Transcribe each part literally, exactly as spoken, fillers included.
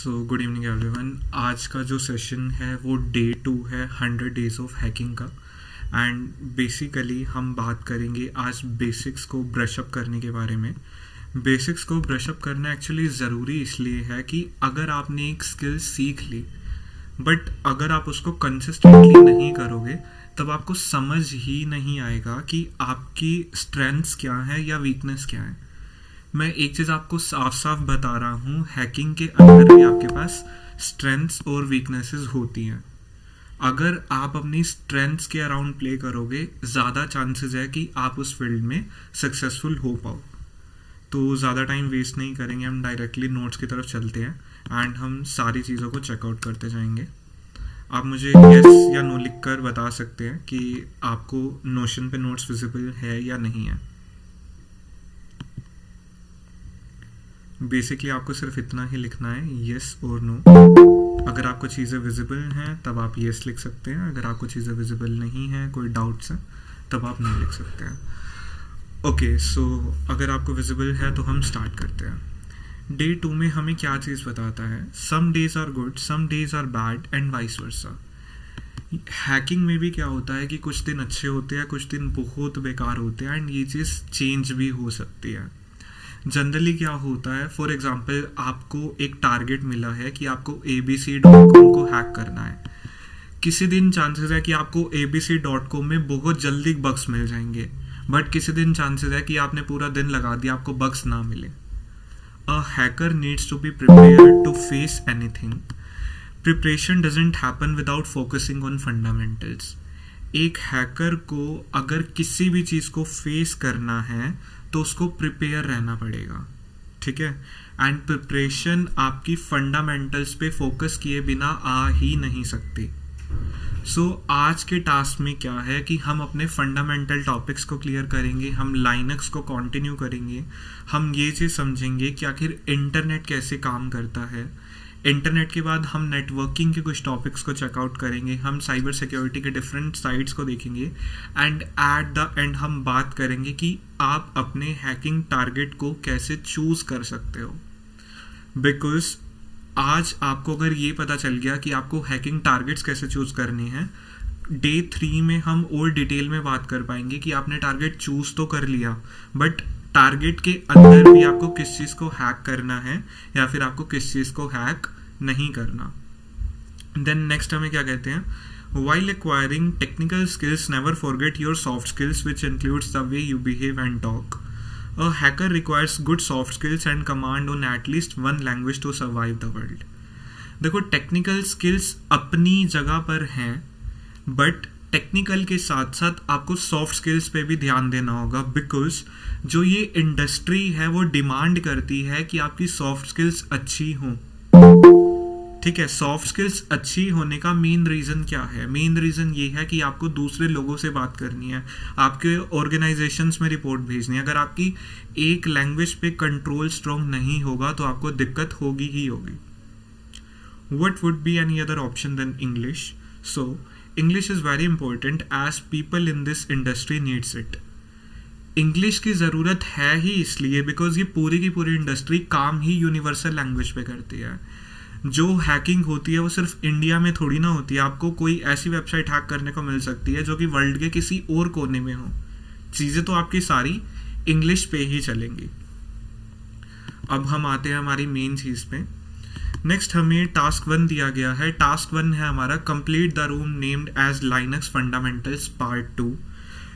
So good evening everyone. आज का जो सेशन है वो डे टू है हंड्रेड डेज ऑफ हैकिंग का, एंड बेसिकली हम बात करेंगे आज बेसिक्स को ब्रशअप करने के बारे में। बेसिक्स को ब्रशअप करना एक्चुअली ज़रूरी इसलिए है कि अगर आपने एक स्किल सीख ली बट अगर आप उसको कंसिस्टेंटली नहीं करोगे तब आपको समझ ही नहीं आएगा कि आपकी स्ट्रेंथ्स क्या है या वीकनेस क्या है। मैं एक चीज़ आपको साफ साफ बता रहा हूँ, हैकिंग के अंदर भी आपके पास स्ट्रेंथ्स और वीकनेसेस होती हैं। अगर आप अपनी स्ट्रेंथ्स के अराउंड प्ले करोगे ज़्यादा चांसेस है कि आप उस फील्ड में सक्सेसफुल हो पाओ। तो ज़्यादा टाइम वेस्ट नहीं करेंगे, हम डायरेक्टली नोट्स की तरफ चलते हैं एंड हम सारी चीज़ों को चेकआउट करते जाएंगे। आप मुझे येस या नो लिख कर बता सकते हैं कि आपको नोशन पे नोट्स विजिबल है या नहीं है। बेसिकली आपको सिर्फ इतना ही लिखना है, येस और नो। अगर आपको चीज़ें विजिबल हैं तब आप येस लिख सकते हैं, अगर आपको चीज़ें विजिबल नहीं हैं, कोई डाउट्स हैं, तब आप नहीं लिख सकते हैं। ओके, सो अगर आपको विजिबल है तो हम स्टार्ट करते हैं। डे टू में हमें क्या चीज़ बताता है? Some days are good, some days are bad and vice versa. Hacking में भी क्या होता है कि कुछ दिन अच्छे होते हैं, कुछ दिन बहुत बेकार होते हैं, एंड ये चीज़ चेंज भी हो सकती है। जनरली क्या होता है, फॉर एग्जाम्पल आपको एक टारगेट मिला है कि आपको A B C dot com को हैक करना है। किसी दिन चांसेस है कि आपको A B C dot com में बहुत जल्दी बग्स मिल जाएंगे, बट किसी दिन चांसेस है कि आपने पूरा दिन लगा दिया, आपको बग्स ना मिले। A hacker needs to be prepared to face anything. Preparation doesn't happen without focusing on fundamentals. एक हैकर को अगर किसी भी चीज़ को फेस करना है तो उसको प्रिपेयर रहना पड़ेगा, ठीक है। एंड प्रिपरेशन आपकी फंडामेंटल्स पे फोकस किए बिना आ ही नहीं सकती। सो so, आज के टास्क में क्या है कि हम अपने फंडामेंटल टॉपिक्स को क्लियर करेंगे, हम लाइनक्स को कंटिन्यू करेंगे, हम ये चीज़ समझेंगे कि आखिर इंटरनेट कैसे काम करता है। इंटरनेट के बाद हम नेटवर्किंग के कुछ टॉपिक्स को चेकआउट करेंगे, हम साइबर सिक्योरिटी के डिफरेंट साइट्स को देखेंगे, एंड एट द एंड हम बात करेंगे कि आप अपने हैकिंग टारगेट को कैसे चूज़ कर सकते हो। बिकॉज आज आपको अगर ये पता चल गया कि आपको हैकिंग टारगेट्स कैसे चूज़ करने हैं, डे थ्री में हम और डिटेल में बात कर पाएंगे कि आपने टारगेट चूज़ तो कर लिया बट टारगेट के अंदर भी आपको किस चीज़ को हैक करना है या फिर आपको किस चीज़ को हैक नहीं करना। देन नेक्स्ट हमें क्या कहते हैं, while acquiring technical skills never forget your soft skills which includes the way you behave and talk. A hacker requires good soft skills and command on at least one language to survive the world. देखो, technical skills अपनी जगह पर हैं but technical के साथ साथ आपको soft skills पे भी ध्यान देना होगा, बिकॉज जो ये इंडस्ट्री है वो डिमांड करती है कि आपकी सॉफ्ट स्किल्स अच्छी हों, ठीक है। सॉफ्ट स्किल्स अच्छी होने का मेन रीज़न क्या है? मेन रीज़न ये है कि आपको दूसरे लोगों से बात करनी है, आपके ऑर्गेनाइजेशंस में रिपोर्ट भेजनी है। अगर आपकी एक लैंग्वेज पे कंट्रोल स्ट्रॉन्ग नहीं होगा तो आपको दिक्कत होगी ही होगी। What would be any other option then English? So English is very important as people in this industry needs it. English की ज़रूरत है ही इसलिए बिकॉज ये पूरी की पूरी इंडस्ट्री काम ही यूनिवर्सल लैंग्वेज पे करती है। जो हैकिंग होती है वो सिर्फ इंडिया में थोड़ी ना होती है, आपको कोई ऐसी वेबसाइट हैक करने को मिल सकती है जो कि वर्ल्ड के किसी और कोने में हो। चीज़ें तो आपकी सारी इंग्लिश पे ही चलेंगी। अब हम आते हैं हमारी मेन चीज़ पे। नेक्स्ट हमें टास्क वन दिया गया है। टास्क वन है हमारा complete the room named as Linux fundamentals part two.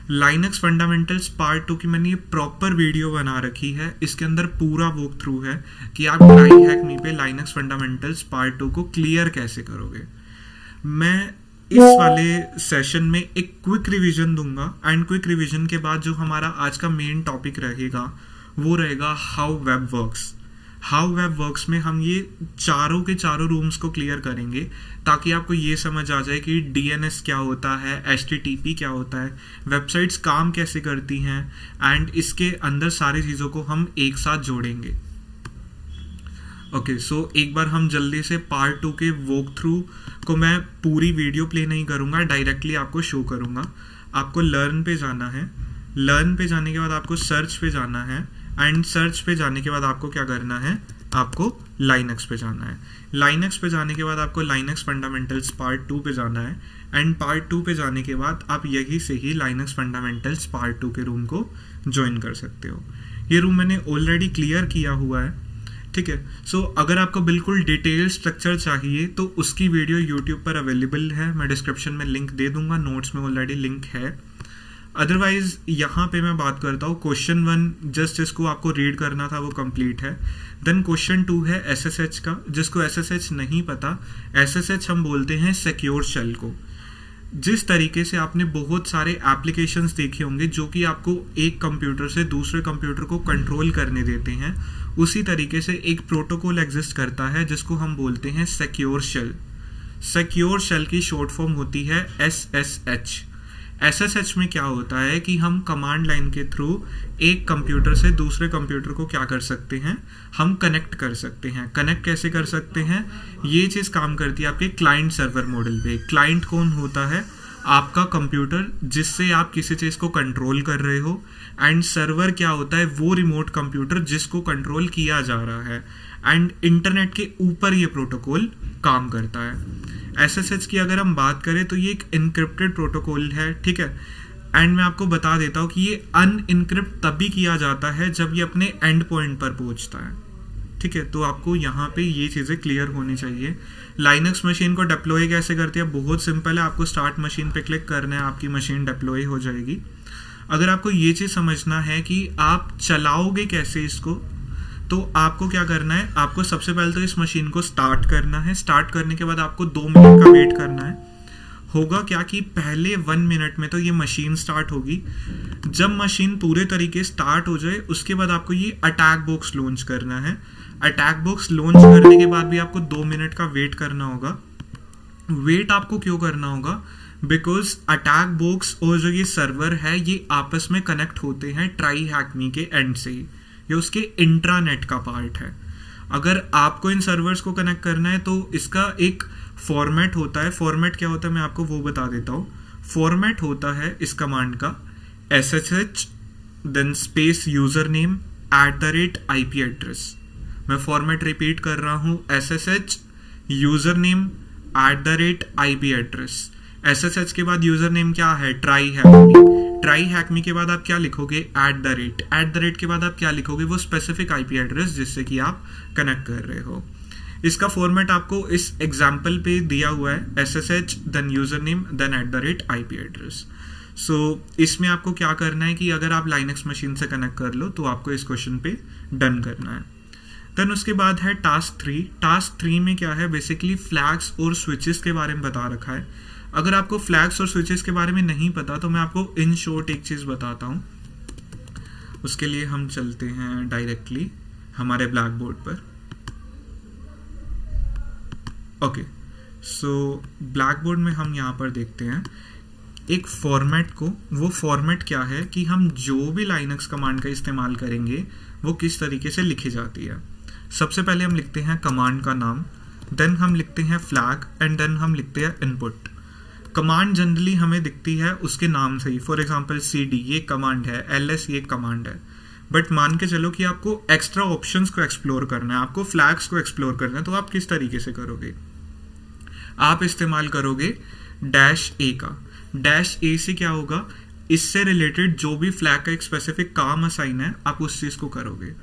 Linux fundamentals part two की मैंने ये प्रॉपर वीडियो बना रखी है, इसके अंदर पूरा वॉक थ्रू है कि आप TryHackMe पे लाइनक्स फंडामेंटल्स पार्ट टू को क्लियर कैसे करोगे। मैं इस वाले सेशन में एक क्विक रिविजन दूंगा, एंड क्विक रिविजन के बाद जो हमारा आज का मेन टॉपिक रहेगा वो रहेगा how web works. How web works में हम ये चारों के चारों रूम्स को क्लियर करेंगे ताकि आपको ये समझ आ जाए कि डी एन एस क्या होता है, एच टी टी पी क्या होता है, वेबसाइट्स काम कैसे करती हैं, एंड इसके अंदर सारी चीज़ों को हम एक साथ जोड़ेंगे। ओके, सो एक बार हम जल्दी से पार्ट टू के वॉक थ्रू को, मैं पूरी वीडियो प्ले नहीं करूँगा, डायरेक्टली आपको शो करूँगा। आपको लर्न पे जाना है, लर्न पे जाने के बाद आपको सर्च पे जाना है, एंड सर्च पे जाने के बाद आपको क्या करना है, आपको लाइनक्स पे जाना है। लाइनक्स पे जाने के बाद आपको लाइनक्स फंडामेंटल्स पार्ट टू पे जाना है एंड पार्ट टू पे जाने के बाद आप यहीं से ही लाइनक्स फंडामेंटल्स पार्ट टू के रूम को ज्वाइन कर सकते हो। ये रूम मैंने ऑलरेडी क्लियर किया हुआ है, ठीक है। सो so, अगर आपको बिल्कुल डिटेल स्ट्रक्चर चाहिए तो उसकी वीडियो यूट्यूब पर अवेलेबल है, मैं डिस्क्रिप्शन में लिंक दे दूंगा, नोट्स में ऑलरेडी लिंक है। अदरवाइज यहाँ पे मैं बात करता हूँ, क्वेश्चन वन जस्ट जिसको आपको रीड करना था वो कंप्लीट है। देन क्वेश्चन टू है एसएसएच का, जिसको एसएसएच नहीं पता, एसएसएच हम बोलते हैं सिक्योर शेल को। जिस तरीके से आपने बहुत सारे एप्लीकेशंस देखे होंगे जो कि आपको एक कंप्यूटर से दूसरे कंप्यूटर को कंट्रोल करने देते हैं, उसी तरीके से एक प्रोटोकॉल एग्जिस्ट करता है जिसको हम बोलते हैं सिक्योर शेल। सिक्योर शेल की शॉर्ट फॉर्म होती है एसएसएच। एसएसएच में क्या होता है कि हम कमांड लाइन के थ्रू एक कंप्यूटर से दूसरे कंप्यूटर को क्या कर सकते हैं, हम कनेक्ट कर सकते हैं। कनेक्ट कैसे कर सकते हैं, ये चीज़ काम करती है आपके क्लाइंट सर्वर मॉडल पे। क्लाइंट कौन होता है, आपका कंप्यूटर जिससे आप किसी चीज़ को कंट्रोल कर रहे हो, एंड सर्वर क्या होता है, वो रिमोट कंप्यूटर जिसको कंट्रोल किया जा रहा है, एंड इंटरनेट के ऊपर ये प्रोटोकॉल काम करता है। एसएसएच की अगर हम बात करें तो ये एक इनक्रिप्टेड प्रोटोकॉल है, ठीक है। एंड मैं आपको बता देता हूँ कि ये अनइनक्रिप्ट तभी किया जाता है जब ये अपने एंड पॉइंट पर पहुँचता है, ठीक है। तो आपको यहाँ पे ये चीज़ें क्लियर होनी चाहिए। लाइनक्स मशीन को डिप्लॉय कैसे करती है, बहुत सिंपल है, आपको स्टार्ट मशीन पे क्लिक करना है, आपकी मशीन डिप्लॉय हो जाएगी। अगर आपको ये चीज़ समझना है कि आप चलाओगे कैसे इसको, तो आपको क्या करना है, आपको सबसे पहले तो इस मशीन को स्टार्ट करना है। स्टार्ट करने के बाद आपको दो मिनट का वेट करना है। होगा क्या कि पहले वन मिनट में तो ये मशीन स्टार्ट होगी, जब मशीन पूरे तरीके स्टार्ट हो जाए उसके बाद आपको ये अटैक बॉक्स लॉन्च करना है। अटैक बॉक्स लॉन्च करने के बाद भी आपको दो मिनट का वेट करना होगा। वेट आपको क्यों करना होगा, बिकॉज अटैक बॉक्स और जो ये सर्वर है ये आपस में कनेक्ट होते हैं TryHackMe के एंड से ही, ये उसके इंट्रानेट का पार्ट है। अगर आपको इन सर्वर्स को कनेक्ट करना है तो इसका एक फॉर्मेट होता है। फॉर्मेट क्या होता है मैं आपको वो बता देता हूँ। फॉर्मेट होता है इस कमांड का S H H then space user name at the rate I P address. मैं फॉर्मेट रिपीट कर रहा हूँ, S H H user name at the rate I P address. S H H के बाद यूजर नेम क्या है, TryHackMe। TryHackMe के बाद आप क्या लिखोगे, at the rate. At the rate के बाद आप क्या लिखोगे, वो स्पेसिफिक आई पी एड्रेस जिससे कि आप कनेक्ट कर रहे हो। इसका फॉर्मेट आपको इस एग्जाम्पल पे दिया हुआ है, S H H then user name then at the rate I P address. So so, इसमें आपको क्या करना है कि अगर आप लाइनक्स मशीन से कनेक्ट कर लो तो आपको इस क्वेश्चन पे डन करना है। देन उसके बाद है टास्क थ्री। टास्क थ्री में क्या है, बेसिकली फ्लैग्स और स्विचेस के बारे में बता रखा है। अगर आपको फ्लैग्स और स्विचेस के बारे में नहीं पता तो मैं आपको इन शॉर्ट एक चीज़ बताता हूँ। उसके लिए हम चलते हैं डायरेक्टली हमारे ब्लैक बोर्ड पर। ओके, सो ब्लैक बोर्ड में हम यहाँ पर देखते हैं एक फॉर्मेट को। वो फॉर्मेट क्या है कि हम जो भी लाइनक्स कमांड का इस्तेमाल करेंगे वो किस तरीके से लिखी जाती है। सबसे पहले हम लिखते हैं कमांड का नाम, देन हम लिखते हैं फ्लैग, एंड देन हम लिखते हैं इनपुट। कमांड जनरली हमें दिखती है उसके नाम से ही, फॉर एग्जांपल cd ये कमांड है, ls ये कमांड है, बट मान के चलो कि आपको एक्स्ट्रा ऑप्शंस को एक्सप्लोर करना है, आपको फ्लैग्स को एक्सप्लोर करना है, तो आप किस तरीके से करोगे, आप इस्तेमाल करोगे डैश ए का। डैश ए से क्या होगा, इससे रिलेटेड जो भी फ्लैग का एक स्पेसिफिक काम असाइन है आप उस चीज़ को करोगे।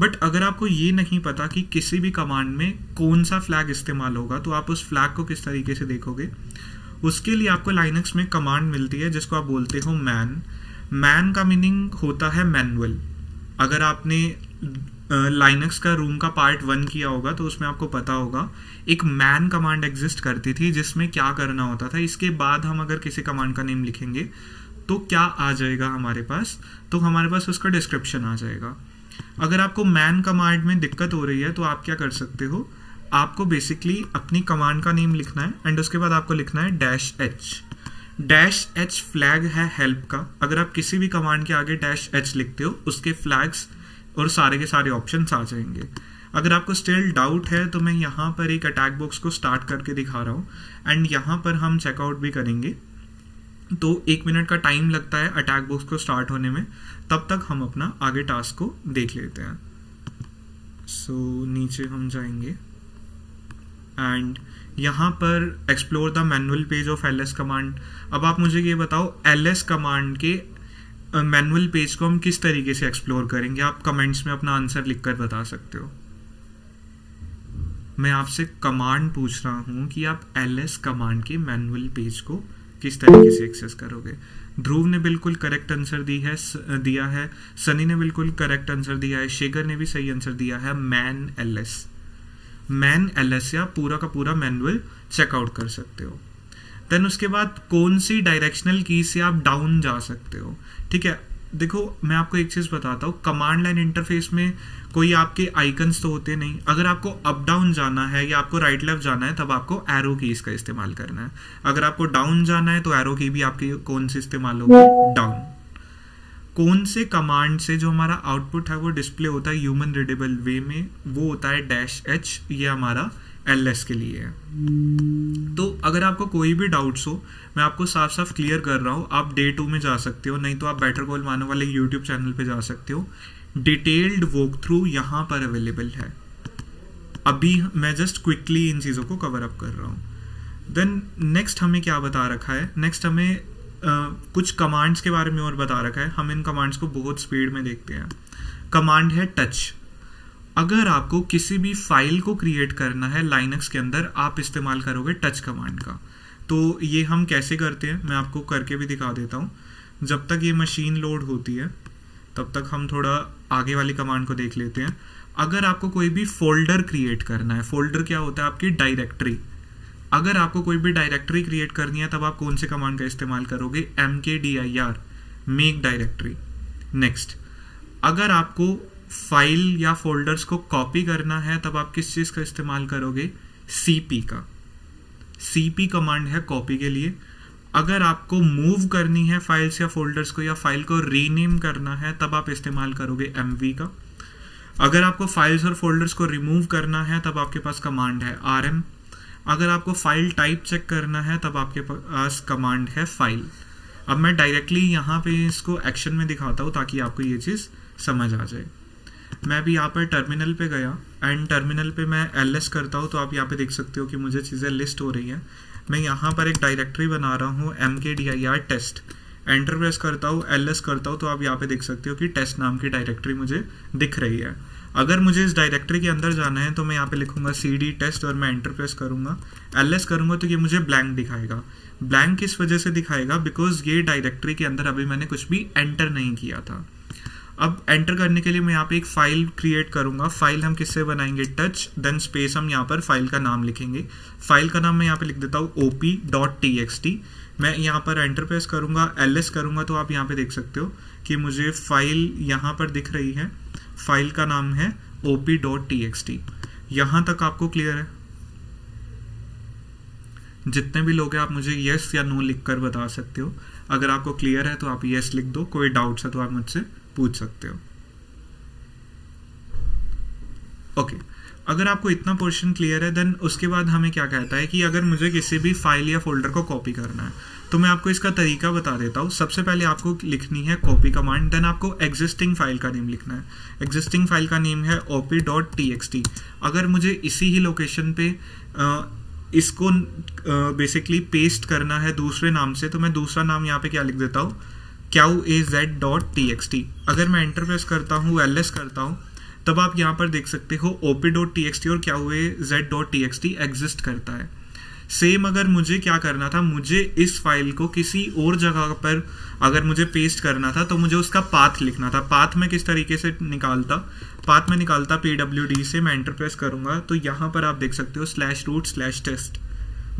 बट अगर आपको ये नहीं पता कि किसी भी कमांड में कौन सा फ्लैग इस्तेमाल होगा तो आप उस फ्लैग को किस तरीके से देखोगे, उसके लिए आपको लाइनक्स में कमांड मिलती है जिसको आप बोलते हो मैन। मैन का मीनिंग होता है मैनुअल। अगर आपने लाइनक्स का रूम का पार्ट वन किया होगा तो उसमें आपको पता होगा एक मैन कमांड एग्जिस्ट करती थी जिसमें क्या करना होता था, इसके बाद हम अगर किसी कमांड का नेम लिखेंगे तो क्या आ जाएगा हमारे पास, तो हमारे पास उसका डिस्क्रिप्शन आ जाएगा। अगर आपको मैन कमांड में दिक्कत हो रही है तो आप क्या कर सकते हो, आपको बेसिकली अपनी कमांड का नेम लिखना है एंड उसके बाद आपको लिखना है dash H. Dash H flag है हेल्प का। अगर आप किसी भी कमांड के आगे डैश एच लिखते हो उसके फ्लैग्स और सारे के सारे ऑप्शंस आ जाएंगे। अगर आपको स्टिल डाउट है तो मैं यहाँ पर एक अटैक बॉक्स को स्टार्ट करके दिखा रहा हूँ एंड यहाँ पर हम चेकआउट भी करेंगे। तो एक मिनट का टाइम लगता है अटैक बॉक्स को स्टार्ट होने में, तब तक हम अपना आगे टास्क को देख लेते हैं। सो so, नीचे हम जाएंगे एंड यहाँ पर explore the manual page of L S command. अब आप मुझे ये बताओ एल एस कमांड के मैनुअल uh, पेज को हम किस तरीके से एक्सप्लोर करेंगे. आप कमेंट्स में अपना आंसर लिखकर बता सकते हो. मैं आपसे कमांड पूछ रहा हूँ कि आप एल एस कमांड के मैनुअल पेज को किस तरीके से एक्सेस करोगे. ध्रुव ने बिल्कुल करेक्ट आंसर दी है दिया है. सनी ने बिल्कुल करेक्ट आंसर दिया है. शेखर ने भी सही आंसर दिया है. Man L S man L S से आप पूरा का पूरा मैनुअल चेकआउट कर सकते हो. देन उसके बाद कौन सी डायरेक्शनल की से आप डाउन जा सकते हो. ठीक है, देखो मैं आपको एक चीज़ बताता हूँ. कमांड लाइन इंटरफेस में कोई आपके आइकन्स तो होते नहीं. अगर आपको अप डाउन जाना है या आपको राइट लेफ्ट जाना है तब आपको एरो कीज का इस्तेमाल करना है. अगर आपको डाउन जाना है तो एरो की भी आपकी कौन से इस्तेमाल होगी, डाउन. कौन से कमांड से जो हमारा आउटपुट है वो डिस्प्ले होता है ह्यूमन रीडेबल वे में, वो होता है डैश एच. ये हमारा एल एस के लिए है. तो अगर आपको कोई भी डाउट्स हो मैं आपको साफ साफ क्लियर कर रहा हूँ. आप डे टू में जा सकते हो, नहीं तो आप बेटर कॉल मानव वाले यूट्यूब चैनल पे जा सकते हो. डिटेल्ड वॉक थ्रू यहाँ पर अवेलेबल है. अभी मैं जस्ट क्विकली इन चीज़ों को कवर अप कर रहा हूँ. देन नेक्स्ट हमें क्या बता रखा है, नेक्स्ट हमें आ, कुछ कमांड्स के बारे में और बता रखा है. हम इन कमांड्स को बहुत स्पीड में देखते हैं. कमांड है टच. अगर आपको किसी भी फाइल को क्रिएट करना है लाइनक्स के अंदर आप इस्तेमाल करोगे टच कमांड का. तो ये हम कैसे करते हैं मैं आपको करके भी दिखा देता हूँ. जब तक ये मशीन लोड होती है तब तक हम थोड़ा आगे वाली कमांड को देख लेते हैं. अगर आपको कोई भी फोल्डर क्रिएट करना है, फोल्डर क्या होता है, आपकी डायरेक्टरी. अगर आपको कोई भी डायरेक्टरी क्रिएट करनी है तब आप कौन से कमांड का इस्तेमाल करोगे, M K D I R, make directory. Next, अगर आपको फाइल या फोल्डर्स को कॉपी करना है तब आप किस चीज़ का इस्तेमाल करोगे, सीपी का. सीपी कमांड है कॉपी के लिए. अगर आपको मूव करनी है फाइल्स या फोल्डर्स को या फाइल को रीनेम करना है तब आप इस्तेमाल करोगे एमवी का. अगर आपको फाइल्स और फोल्डर्स को रिमूव करना है तब आपके पास कमांड है आरएम. अगर आपको फाइल टाइप चेक करना है तब आपके पास कमांड है फाइल. अब मैं डायरेक्टली यहाँ पे इसको एक्शन में दिखाता हूँ ताकि आपको ये चीज़ समझ आ जाए. मैं भी यहाँ पर टर्मिनल पे गया एंड टर्मिनल पे मैं एल एस करता हूँ. तो आप यहाँ पे देख सकते हो कि मुझे चीज़ें लिस्ट हो रही हैं. मैं यहाँ पर एक डायरेक्टरी बना रहा हूँ M K D I R test. Enter press करता हूँ, एल एस करता हूँ, तो आप यहाँ पे देख सकते हो कि टेस्ट नाम की डायरेक्टरी मुझे दिख रही है. अगर मुझे इस डायरेक्टरी के अंदर जाना है तो मैं यहाँ पे लिखूंगा सी डी टेस्ट और मैं एंटर प्रेस करूँगा, एल एस करूँगा, तो ये मुझे ब्लैंक दिखाएगा. ब्लैंक किस वजह से दिखाएगा, बिकॉज ये डायरेक्टरी के अंदर अभी मैंने कुछ भी एंटर नहीं किया था. अब एंटर करने के लिए मैं यहाँ पे एक फाइल क्रिएट करूँगा. फाइल हम किससे बनाएंगे, टच. देन स्पेस हम यहाँ पर फाइल का नाम लिखेंगे. फाइल का नाम मैं यहाँ पे लिख देता हूँ O P dot T X T. मैं यहाँ पर एंटर प्रेस करूँगा, एल एस करूँगा, तो आप यहाँ पे देख सकते हो कि मुझे फाइल यहाँ पर दिख रही है. फाइल का नाम है O P dot T X T. यहाँ तक आपको क्लियर है? जितने भी लोग हैं आप मुझे येस या नो लिख कर बता सकते हो. अगर आपको क्लियर है तो आप येस लिख दो, कोई डाउट्स है तो आप मुझसे पूछ सकते हो. ओके, अगर आपको इतना पोर्शन क्लियर है देन उसके बाद हमें क्या कहता है कि अगर मुझे किसी भी फाइल या फोल्डर को कॉपी करना है तो मैं आपको इसका तरीका बता देता हूँ. सबसे पहले आपको लिखनी है कॉपी कमांड. देन आपको एग्जिस्टिंग फाइल का नेम लिखना है. एग्जिस्टिंग फाइल का नेम है O P dot T X T. अगर मुझे इसी ही लोकेशन पे आ, इसको बेसिकली पेस्ट करना है दूसरे नाम से तो मैं दूसरा नाम यहाँ पे क्या लिख देता हूँ, क्या A Z dot T X T. अगर मैं एंटर प्रेस करता हूँ, एल एस करता हूँ, तब आप यहाँ पर देख सकते हो O P dot T X T और क्या A Z dot T X T exist करता है. सेम अगर मुझे क्या करना था, मुझे इस फाइल को किसी और जगह पर अगर मुझे पेस्ट करना था तो मुझे उसका पाथ लिखना था. पाथ में किस तरीके से निकालता, पाथ में निकालता पी डब्ल्यू डी से. मैं एंटर प्रेस करूँगा तो यहाँ पर आप देख सकते हो slash root slash test.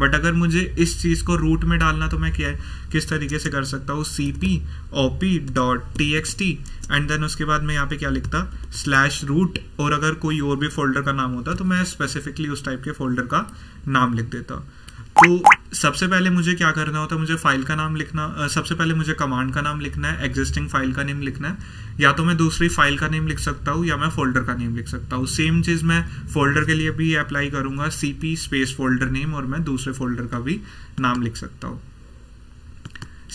But अगर मुझे इस चीज़ को रूट में डालना तो मैं क्या किस तरीके से कर सकता हूँ, C P O P dot T X T and then उसके बाद मैं यहाँ पे क्या लिखता, स्लैश रूट. और अगर कोई और भी फोल्डर का नाम होता तो मैं स्पेसिफिकली उस टाइप के फोल्डर का नाम लिख देता. तो सबसे पहले मुझे क्या करना होता, मुझे फाइल का नाम लिखना, सबसे पहले मुझे कमांड का नाम लिखना है, एग्जिस्टिंग फाइल का नेम लिखना है. या तो मैं दूसरी फाइल का नेम लिख सकता हूँ या मैं फोल्डर का नेम लिख सकता हूँ. सेम चीज़ मैं फोल्डर के लिए भी अप्लाई करूँगा, सीपी स्पेस फोल्डर नेम, और मैं दूसरे फोल्डर का भी नाम लिख सकता हूँ.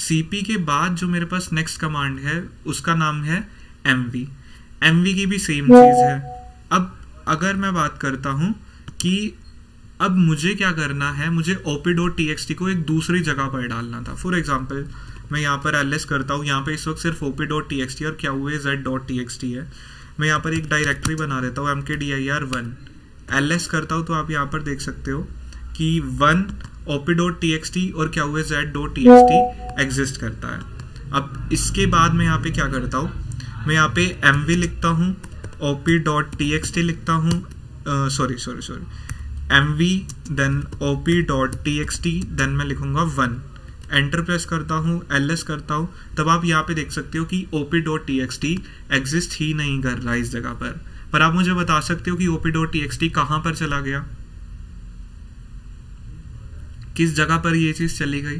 सीपी के बाद जो मेरे पास नेक्स्ट कमांड है उसका नाम है एमवी. एमवी की भी सेम चीज़ है. अब अगर मैं बात करता हूं कि अब मुझे क्या करना है, मुझे op.txt को एक दूसरी जगह पर डालना था। फॉर एग्जांपल मैं यहाँ पर ls करता हूँ, यहाँ पे इस वक्त सिर्फ op.txt और क्या हुए z.txt है। मैं यहाँ पर एक डायरेक्टरी बना देता हूँ mkdir वन, ls करता हूँ तो आप यहाँ पर देख सकते हो कि वन op.txt और क्या हुए z.txt एग्जिस्ट करता है। अब इसके बाद मैं यहाँ पे क्या करता हूँ, मैं यहाँ पे mv लिखता हूँ, op.txt लिखता हूँ, sorry sorry sorry mv then op.txt then मैं लिखूंगा वन, एंटर प्रेस करता हूँ, ls करता हूँ, तब आप यहाँ पे देख सकते हो कि op.txt एग्जिस्ट ही नहीं कर रहा इस जगह पर। पर आप मुझे बता सकते हो कि op.txt कहाँ पर चला गया, किस जगह पर ये चीज़ चली गई?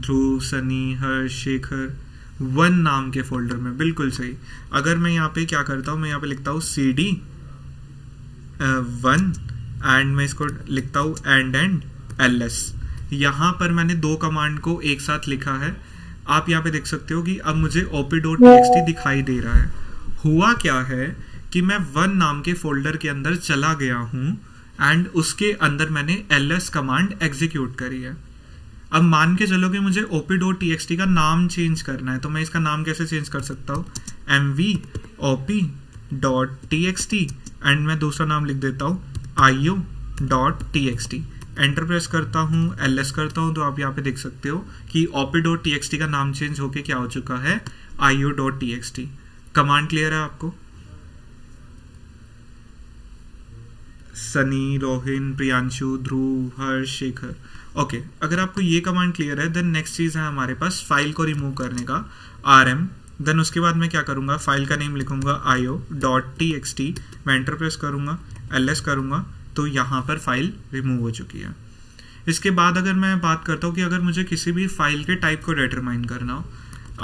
ध्रुव, सनी, हर्ष, शेखर वन नाम के फोल्डर में। बिल्कुल सही। अगर मैं यहाँ पे क्या करता हूँ, मैं यहाँ पे लिखता हूँ सी डी वन एंड मैं इसको लिखता हूँ एंड एंड एल एस। यहाँ पर मैंने दो कमांड को एक साथ लिखा है। आप यहाँ पे देख सकते हो कि अब मुझे op.txt दिखाई दे रहा है। हुआ क्या है कि मैं वन नाम के फोल्डर के अंदर चला गया हूँ एंड उसके अंदर मैंने एल एस कमांड एग्जीक्यूट करी है। अब मान के चलो कि मुझे op.txt का नाम चेंज करना है, तो मैं इसका नाम कैसे चेंज कर सकता हूँ, mv op.txt एंड मैं दूसरा नाम लिख देता हूँ io.txt, एंटर प्रेस करता हूँ, ls करता हूँ, तो आप यहाँ पे देख सकते हो कि op.txt का नाम चेंज होके क्या हो चुका है, io.txt। कमांड क्लियर है आपको? सनी, रोहिन, प्रियांशु, ध्रुव, हर्ष, शेखर, ओके okay, अगर आपको ये कमांड क्लियर है देन नेक्स्ट चीज़ है हमारे पास फाइल को रिमूव करने का rm। देन उसके बाद मैं क्या करूँगा, फाइल का नेम लिखूँगा io.txt, मैं एंटर प्रेस करूँगा, ls करूँगा, तो यहाँ पर फाइल रिमूव हो चुकी है। इसके बाद अगर मैं बात करता हूँ कि अगर मुझे किसी भी फाइल के टाइप को डिटरमाइन करना हो,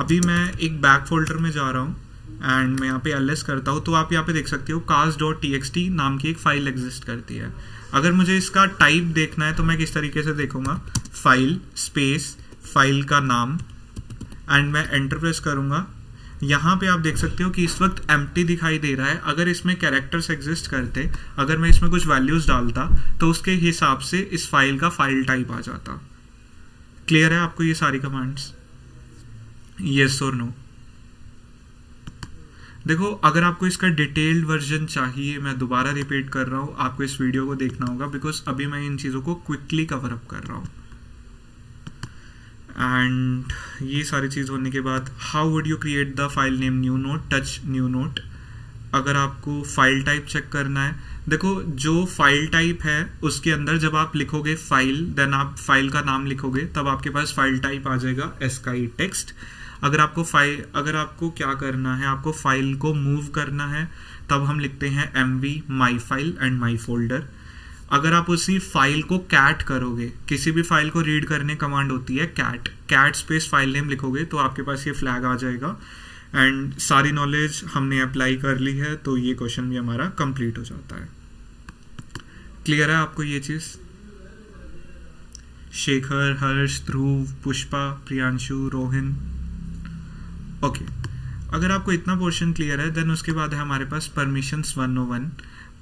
अभी मैं एक बैक फोल्डर में जा रहा हूँ एंड मैं यहाँ पे ls करता हूँ तो आप यहाँ पे देख सकते हो cast.txt नाम की एक फाइल एग्जिस्ट करती है। अगर मुझे इसका टाइप देखना है तो मैं किस तरीके से देखूंगा, फाइल स्पेस फाइल का नाम एंड मैं एंटर प्रेस करूँगा। यहाँ पे आप देख सकते हो कि इस वक्त एम्प्टी दिखाई दे रहा है। अगर इसमें कैरेक्टर्स एग्जिस्ट करते, अगर मैं इसमें कुछ वैल्यूज़ डालता तो उसके हिसाब से इस फाइल का फाइल टाइप आ जाता। क्लियर है आपको ये सारी कमांड्स, येस और नो? देखो अगर आपको इसका डिटेल्ड वर्जन चाहिए, मैं दोबारा रिपीट कर रहा हूँ, आपको इस वीडियो को देखना होगा बिकॉज अभी मैं इन चीज़ों को क्विकली कवर अप कर रहा हूँ। एंड ये सारी चीज़ होने के बाद how would you create the file name new note, touch new note. अगर आपको फाइल टाइप चेक करना है, देखो जो फाइल टाइप है उसके अंदर जब आप लिखोगे फाइल देन आप फाइल का नाम लिखोगे तब आपके पास फाइल टाइप आ जाएगा एस्की टेक्स्ट। अगर आपको फाइल अगर आपको क्या करना है, आपको फाइल को मूव करना है, तब हम लिखते हैं M V my file and my folder. अगर आप उसी फाइल को कैट करोगे, किसी भी फाइल को रीड करने कमांड होती है cat, cat space file name लिखोगे तो आपके पास ये फ्लैग आ जाएगा। एंड सारी नॉलेज हमने अप्लाई कर ली है तो ये क्वेश्चन भी हमारा कंप्लीट हो जाता है। क्लियर है आपको ये चीज़? Shekhar, Harsh, Dhruv, Pushpa, Priyanshu, Rohin, okay okay. अगर आपको इतना पोर्शन क्लियर है देन उसके बाद है हमारे पास permissions one O one.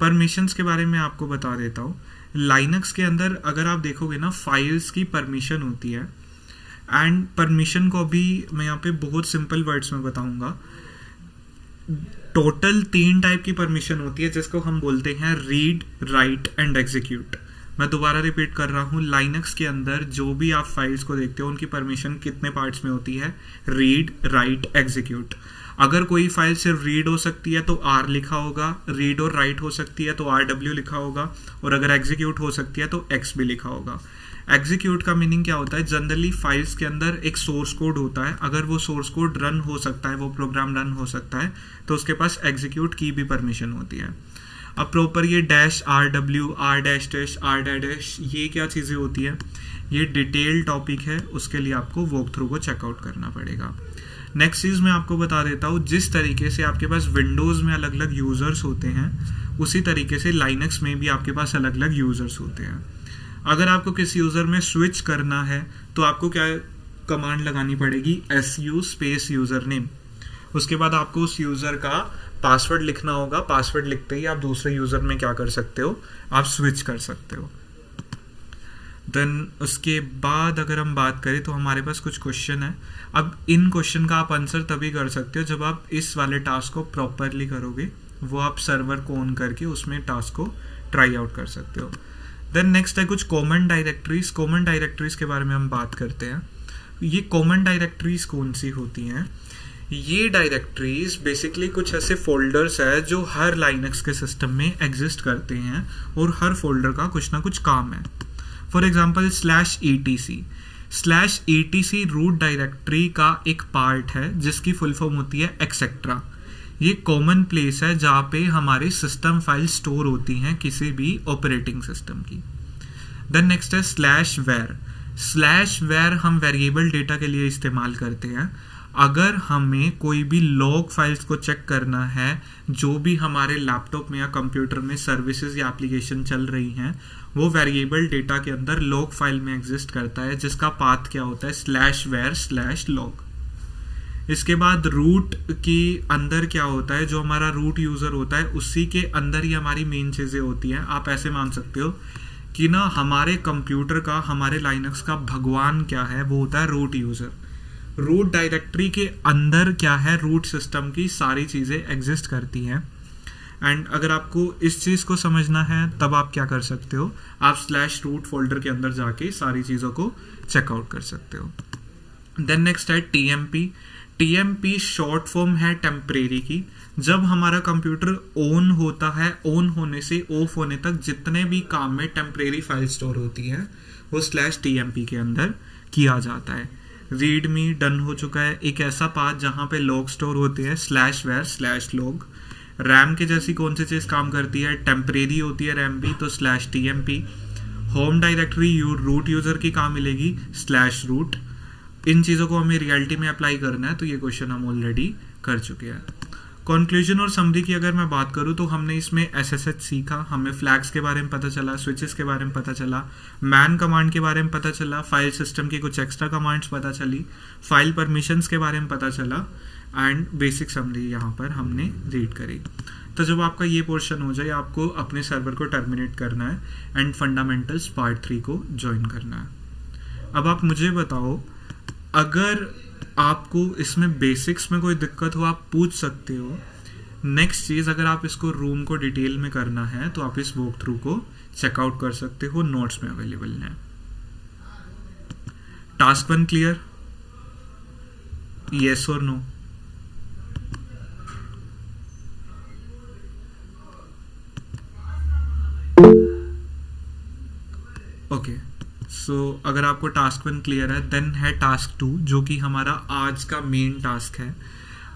Permissions के बारे में आपको बता देता हूँ। लाइनक्स के अंदर अगर आप देखोगे ना, फाइल्स की परमिशन होती है एंड परमिशन को भी मैं यहाँ पे बहुत सिंपल वर्ड्स में बताऊँगा। टोटल तीन टाइप की परमिशन होती है जिसको हम बोलते हैं रीड, राइट एंड एग्जीक्यूट। मैं दोबारा रिपीट कर रहा हूँ, लाइनक्स के अंदर जो भी आप फाइल्स को देखते हो उनकी परमिशन कितने पार्ट्स में होती है, रीड, राइट, एग्जीक्यूट। अगर कोई फाइल सिर्फ रीड हो सकती है तो आर लिखा होगा, रीड और राइट हो सकती है तो आर डब्ल्यू लिखा होगा, और अगर एग्जीक्यूट हो सकती है तो एक्स भी लिखा होगा। एग्जीक्यूट का मीनिंग क्या होता है, जनरली फाइल्स के अंदर एक सोर्स कोड होता है, अगर वो सोर्स कोड रन हो सकता है, वो प्रोग्राम रन हो सकता है तो उसके पास एग्जीक्यूट की भी परमिशन होती है। अब प्रॉपर ये dash R W, R dash dash, R dash dash, ये क्या चीज़ें होती है, ये डिटेल टॉपिक है, उसके लिए आपको वॉक थ्रू को चेकआउट करना पड़ेगा। नेक्स्ट चीज़ मैं आपको बता देता हूँ, जिस तरीके से आपके पास विंडोज़ में अलग अलग यूज़र्स होते हैं उसी तरीके से लाइनक्स में भी आपके पास अलग अलग यूज़र्स होते हैं। अगर आपको किसी यूज़र में स्विच करना है तो आपको क्या कमांड लगानी पड़ेगी, S U space user name, उसके बाद आपको उस यूज़र का पासवर्ड लिखना होगा, पासवर्ड लिखते ही आप दूसरे यूजर में क्या कर सकते हो, आप स्विच कर सकते हो। देन उसके बाद अगर हम बात करें तो हमारे पास कुछ क्वेश्चन है। अब इन क्वेश्चन का आप आंसर तभी कर सकते हो जब आप इस वाले टास्क को प्रॉपरली करोगे, वो आप सर्वर को ऑन करके उसमें टास्क को ट्राई आउट कर सकते हो। देन नेक्स्ट है कुछ कॉमन डायरेक्टरीज। कॉमन डायरेक्टरीज के बारे में हम बात करते हैं। ये कॉमन डायरेक्टरीज कौन सी होती हैं? ये डायरेक्टरीज बेसिकली कुछ ऐसे फोल्डर्स है जो हर लाइनक्स के सिस्टम में एग्जिस्ट करते हैं और हर फोल्डर का कुछ ना कुछ काम है। For example slash E T C slash E T C root directory का एक पार्ट है जिसकी फुल फॉर्म होती है एक्सेट्रा। ये कॉमन प्लेस है जहाँ पे हमारे सिस्टम फाइल स्टोर होती हैं किसी भी ऑपरेटिंग सिस्टम की। देन नेक्स्ट है स्लैश वेर। स्लैश वेर हम वेरिएबल डेटा के लिए इस्तेमाल करते हैं। अगर हमें कोई भी लॉग फाइल्स को चेक करना है जो भी हमारे लैपटॉप में या कंप्यूटर में सर्विसेज या एप्लीकेशन चल रही हैं, वो वेरिएबल डेटा के अंदर लॉग फाइल में एग्जिस्ट करता है जिसका पाथ क्या होता है, स्लैश वेर स्लैश लॉग। इसके बाद रूट के अंदर क्या होता है, जो हमारा रूट यूज़र होता है उसी के अंदर ही हमारी मेन चीज़ें होती हैं। आप ऐसे मान सकते हो कि ना हमारे कंप्यूटर का, हमारे लाइनक्स का भगवान क्या है, वो होता है रूट यूज़र। रूट डायरेक्टरी के अंदर क्या है, रूट सिस्टम की सारी चीज़ें एग्जिस्ट करती हैं। एंड अगर आपको इस चीज़ को समझना है तब आप क्या कर सकते हो, आप स्लैश रूट फोल्डर के अंदर जाके सारी चीज़ों को चेकआउट कर सकते हो। देन नेक्स्ट है T M P. T M P short form है टेम्परेरी की। जब हमारा कंप्यूटर ऑन होता है, ऑन होने से ऑफ होने तक जितने भी काम में टेम्परेरी फाइल स्टोर होती है वो स्लैश टी एम पी के अंदर किया जाता है। रीडमी डन हो चुका है, एक ऐसा पाथ जहाँ पे लॉग स्टोर होते हैं, slash var slash log. RAM के जैसी कौन सी चीज़ काम करती है, टेम्परेरी होती है रैम भी, तो slash T M P. Home directory root user की काम मिलेगी, स्लैश रूट। इन चीज़ों को हमें रियलिटी में अप्लाई करना है, तो ये क्वेश्चन हम ऑलरेडी कर चुके हैं। कंक्लूजन और समरी की अगर मैं बात करूँ तो हमने इसमें एस एस एच सीखा, हमें फ्लैग्स के बारे में पता चला, स्विचेस के बारे में पता चला, मैन कमांड के बारे में पता चला, फाइल सिस्टम की कुछ एक्स्ट्रा कमांड्स पता चली, फाइल परमिशंस के बारे में पता चला, एंड बेसिक समरी यहाँ पर हमने रीड करी। तो जब आपका ये पोर्शन हो जाए आपको अपने सर्वर को टर्मिनेट करना है एंड फंडामेंटल्स पार्ट थ्री को ज्वाइन करना है। अब आप मुझे बताओ, अगर आपको इसमें बेसिक्स में कोई दिक्कत हो आप पूछ सकते हो। नेक्स्ट चीज़, अगर आप इसको रूम को डिटेल में करना है तो आप इस वॉक थ्रू को चेकआउट कर सकते हो, नोट्स में अवेलेबल है। टास्क वन क्लियर, येस और नो? ओके, सो so, अगर आपको टास्क वन क्लियर है, देन है टास्क टू जो कि हमारा आज का मेन टास्क है।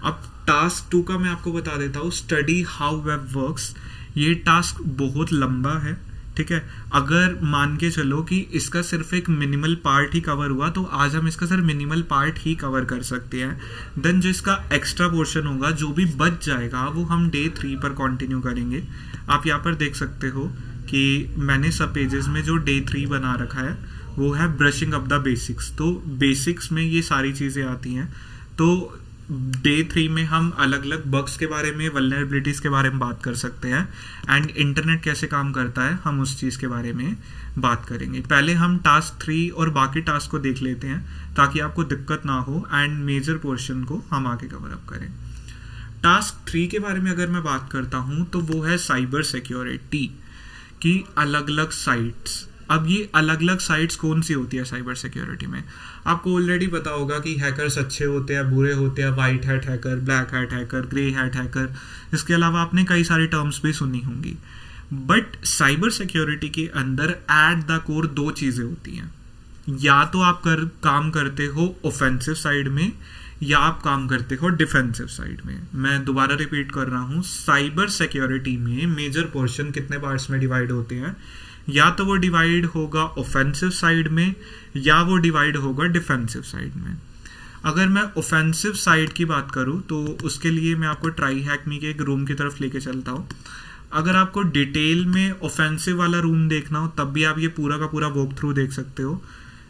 अब टास्क टू का मैं आपको बता देता हूँ, स्टडी हाउ वेब वर्क्स। ये टास्क बहुत लंबा है, ठीक है। अगर मान के चलो कि इसका सिर्फ एक मिनिमल पार्ट ही कवर हुआ तो आज हम इसका सिर्फ मिनिमल पार्ट ही कवर कर सकते हैं। देन जो इसका एक्स्ट्रा पोर्शन होगा, जो भी बच जाएगा, वो हम डे थ्री पर कंटिन्यू करेंगे। आप यहाँ पर देख सकते हो कि मैंने सब पेजेस में जो डे थ्री बना रखा है वो है ब्रशिंग अप द बेसिक्स। तो बेसिक्स में ये सारी चीज़ें आती हैं। तो डे थ्री में हम अलग अलग बग्स के बारे में, वल्नरेबिलिटीज़ के बारे में बात कर सकते हैं एंड इंटरनेट कैसे काम करता है हम उस चीज़ के बारे में बात करेंगे। पहले हम टास्क थ्री और बाकी टास्क को देख लेते हैं ताकि आपको दिक्कत ना हो एंड मेजर पोर्शन को हम आगे कवर अप करें। टास्क थ्री के बारे में अगर मैं बात करता हूँ तो वो है साइबर सिक्योरिटी कि अलग अलग साइट्स। अब ये अलग अलग साइट्स कौन सी होती है साइबर सिक्योरिटी में? आपको ऑलरेडी पता होगा कि हैकर्स अच्छे होते हैं, बुरे होते हैं, white hat hacker, black hat hacker, grey hat hacker. इसके अलावा आपने कई सारी टर्म्स भी सुनी होंगी। बट साइबर सिक्योरिटी के अंदर एट द कोर दो चीज़ें होती हैं, या तो आप कर काम करते हो ऑफेंसिव साइड में या आप काम करते हो डिफेंसिव साइड में। मैं दोबारा रिपीट कर रहा हूँ, साइबर सिक्योरिटी में मेजर पोर्शन कितने पार्ट्स में डिवाइड होते हैं? या तो वो डिवाइड होगा ऑफेंसिव साइड में या वो डिवाइड होगा डिफेंसिव साइड में। अगर मैं ऑफेंसिव साइड की बात करूँ तो उसके लिए मैं आपको ट्राई हैक मी के एक रूम की तरफ लेके चलता हूँ। अगर आपको डिटेल में ऑफेंसिव वाला रूम देखना हो तब भी आप ये पूरा का पूरा वॉक थ्रू देख सकते हो।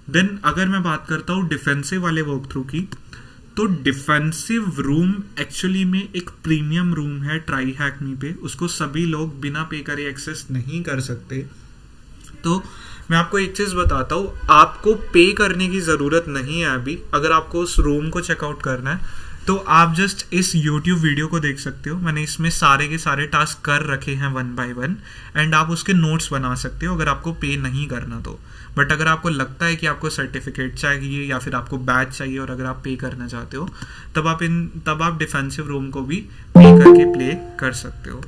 देन अगर मैं बात करता हूँ डिफेंसिव वाले वॉक थ्रू की तो डिफेंसिव रूम एक्चुअली में एक प्रीमियम रूम है ट्राई हैक मी पे, उसको सभी लोग बिना पे करे एक्सेस नहीं कर सकते। तो मैं आपको एक चीज़ बताता हूँ, आपको पे करने की ज़रूरत नहीं है अभी। अगर आपको उस रूम को चेकआउट करना है तो आप जस्ट इस YouTube वीडियो को देख सकते हो, मैंने इसमें सारे के सारे टास्क कर रखे हैं वन बाय वन, एंड आप उसके नोट्स बना सकते हो अगर आपको पे नहीं करना तो। बट अगर आपको लगता है कि आपको सर्टिफिकेट चाहिए या फिर आपको बैच चाहिए और अगर आप पे करना चाहते हो तब आप इन तब आप डिफेंसिव रूम को भी पे करके प्ले कर सकते हो।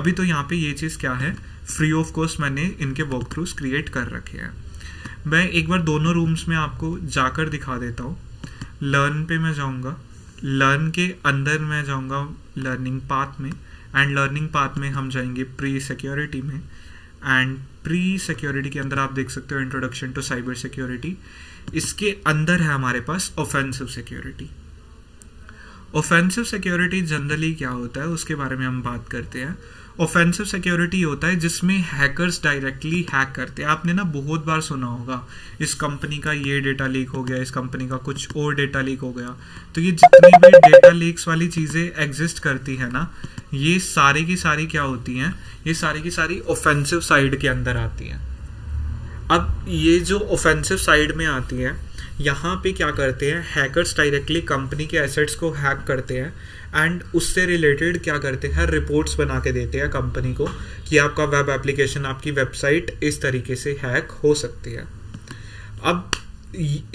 अभी तो यहाँ पे ये चीज़ क्या है, फ्री ऑफ कोर्स मैंने इनके वॉक थ्रूज क्रिएट कर रखे हैं। मैं एक बार दोनों रूम्स में आपको जाकर दिखा देता हूँ। लर्न पे मैं जाऊँगा, लर्न के अंदर मैं जाऊँगा लर्निंग पाथ में, एंड लर्निंग पाथ में हम जाएंगे प्री सिक्योरिटी में, एंड प्री सिक्योरिटी के अंदर आप देख सकते हो इंट्रोडक्शन टू साइबर सिक्योरिटी। इसके अंदर है हमारे पास offensive security. Offensive security generally क्या होता है उसके बारे में हम बात करते हैं। ऑफेंसिव सिक्योरिटी होता है जिसमें हैकर्स डायरेक्टली हैक करते हैं। आपने ना बहुत बार सुना होगा इस कंपनी का ये डेटा लीक हो गया, इस कंपनी का कुछ और डेटा लीक हो गया। तो ये जितनी भी डेटा लीक्स वाली चीज़ें एग्जिस्ट करती है ना, ये सारी की सारी क्या होती हैं, ये सारी की सारी ऑफेंसिव साइड के अंदर आती हैं। अब ये जो ऑफेंसिव साइड में आती है, यहाँ पे क्या करते हैं, हैकर्स डायरेक्टली कंपनी के एसेट्स को हैक करते हैं एंड उससे रिलेटेड क्या करते हैं, रिपोर्ट्स बना के देते हैं कंपनी को कि आपका वेब एप्लीकेशन, आपकी वेबसाइट इस तरीके से हैक हो सकती है। अब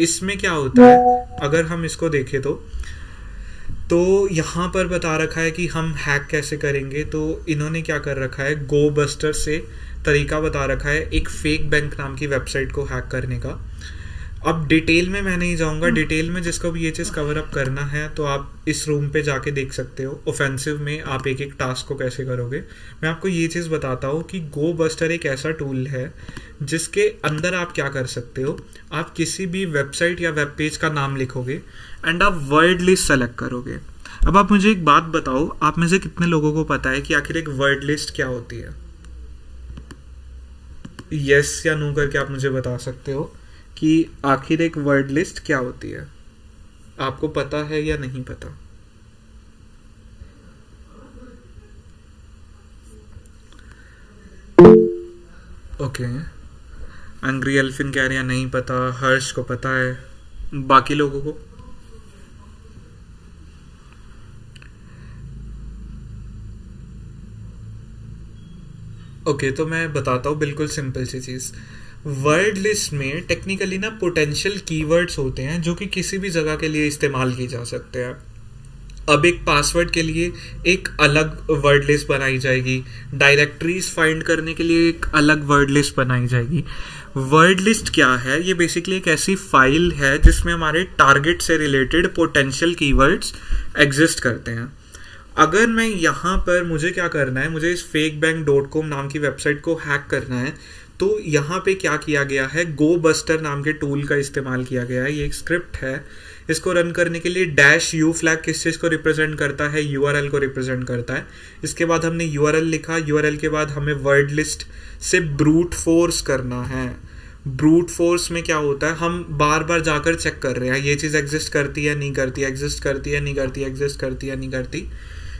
इसमें क्या होता है, अगर हम इसको देखें तो तो यहाँ पर बता रखा है कि हम हैक कैसे करेंगे। तो इन्होंने क्या कर रखा है, गो बस्टर से तरीका बता रखा है एक फेक बैंक नाम की वेबसाइट को हैक करने का। अब डिटेल में मैं नहीं जाऊंगा, डिटेल में जिसको भी ये चीज़ कवर अप करना है तो आप इस रूम पे जाके देख सकते हो ऑफेंसिव में आप एक एक टास्क को कैसे करोगे। मैं आपको ये चीज़ बताता हूँ कि गो बस्टर एक ऐसा टूल है जिसके अंदर आप क्या कर सकते हो, आप किसी भी वेबसाइट या वेब पेज का नाम लिखोगे एंड आप वर्ड लिस्ट सेलेक्ट करोगे। अब आप मुझे एक बात बताओ, आप में से कितने लोगों को पता है कि आखिर एक वर्ड लिस्ट क्या होती है? यस या नो करके आप मुझे बता सकते हो कि आखिर एक वर्ड लिस्ट क्या होती है, आपको पता है या नहीं पता? ओके, एंग्री एल्फिन कह रहे हैं नहीं पता, हर्ष को पता है, बाकी लोगों को? ओके, तो मैं बताता हूँ बिल्कुल सिंपल सी चीज़। वर्ड लिस्ट में टेक्निकली ना पोटेंशियल कीवर्ड्स होते हैं जो कि किसी भी जगह के लिए इस्तेमाल किए जा सकते हैं। अब एक पासवर्ड के लिए एक अलग वर्ड लिस्ट बनाई जाएगी, डायरेक्टरीज फाइंड करने के लिए एक अलग वर्ड लिस्ट बनाई जाएगी। वर्ड लिस्ट क्या है, ये बेसिकली एक ऐसी फाइल है जिसमें हमारे टारगेट से रिलेटेड पोटेंशियल कीवर्ड्स एग्जिस्ट करते हैं। अगर मैं यहाँ पर, मुझे क्या करना है, मुझे इस फेक बैंक डॉट कॉम नाम की वेबसाइट को हैक करना है, तो यहाँ पे क्या किया गया है, गो बस्टर नाम के टूल का इस्तेमाल किया गया है। ये एक स्क्रिप्ट है, इसको रन करने के लिए डैश यू फ्लैग किस चीज़ को रिप्रेजेंट करता है, यूआरएल को रिप्रेजेंट करता है। इसके बाद हमने यूआरएल लिखा, यूआरएल के बाद हमें वर्ड लिस्ट से ब्रूट फोर्स करना है। ब्रूट फोर्स में क्या होता है, हम बार बार जाकर चेक कर रहे हैं ये चीज़ एग्जिस्ट करती है नहीं करती, एग्जिस्ट करती है नहीं करती, एग्जिस्ट करती है नहीं करती।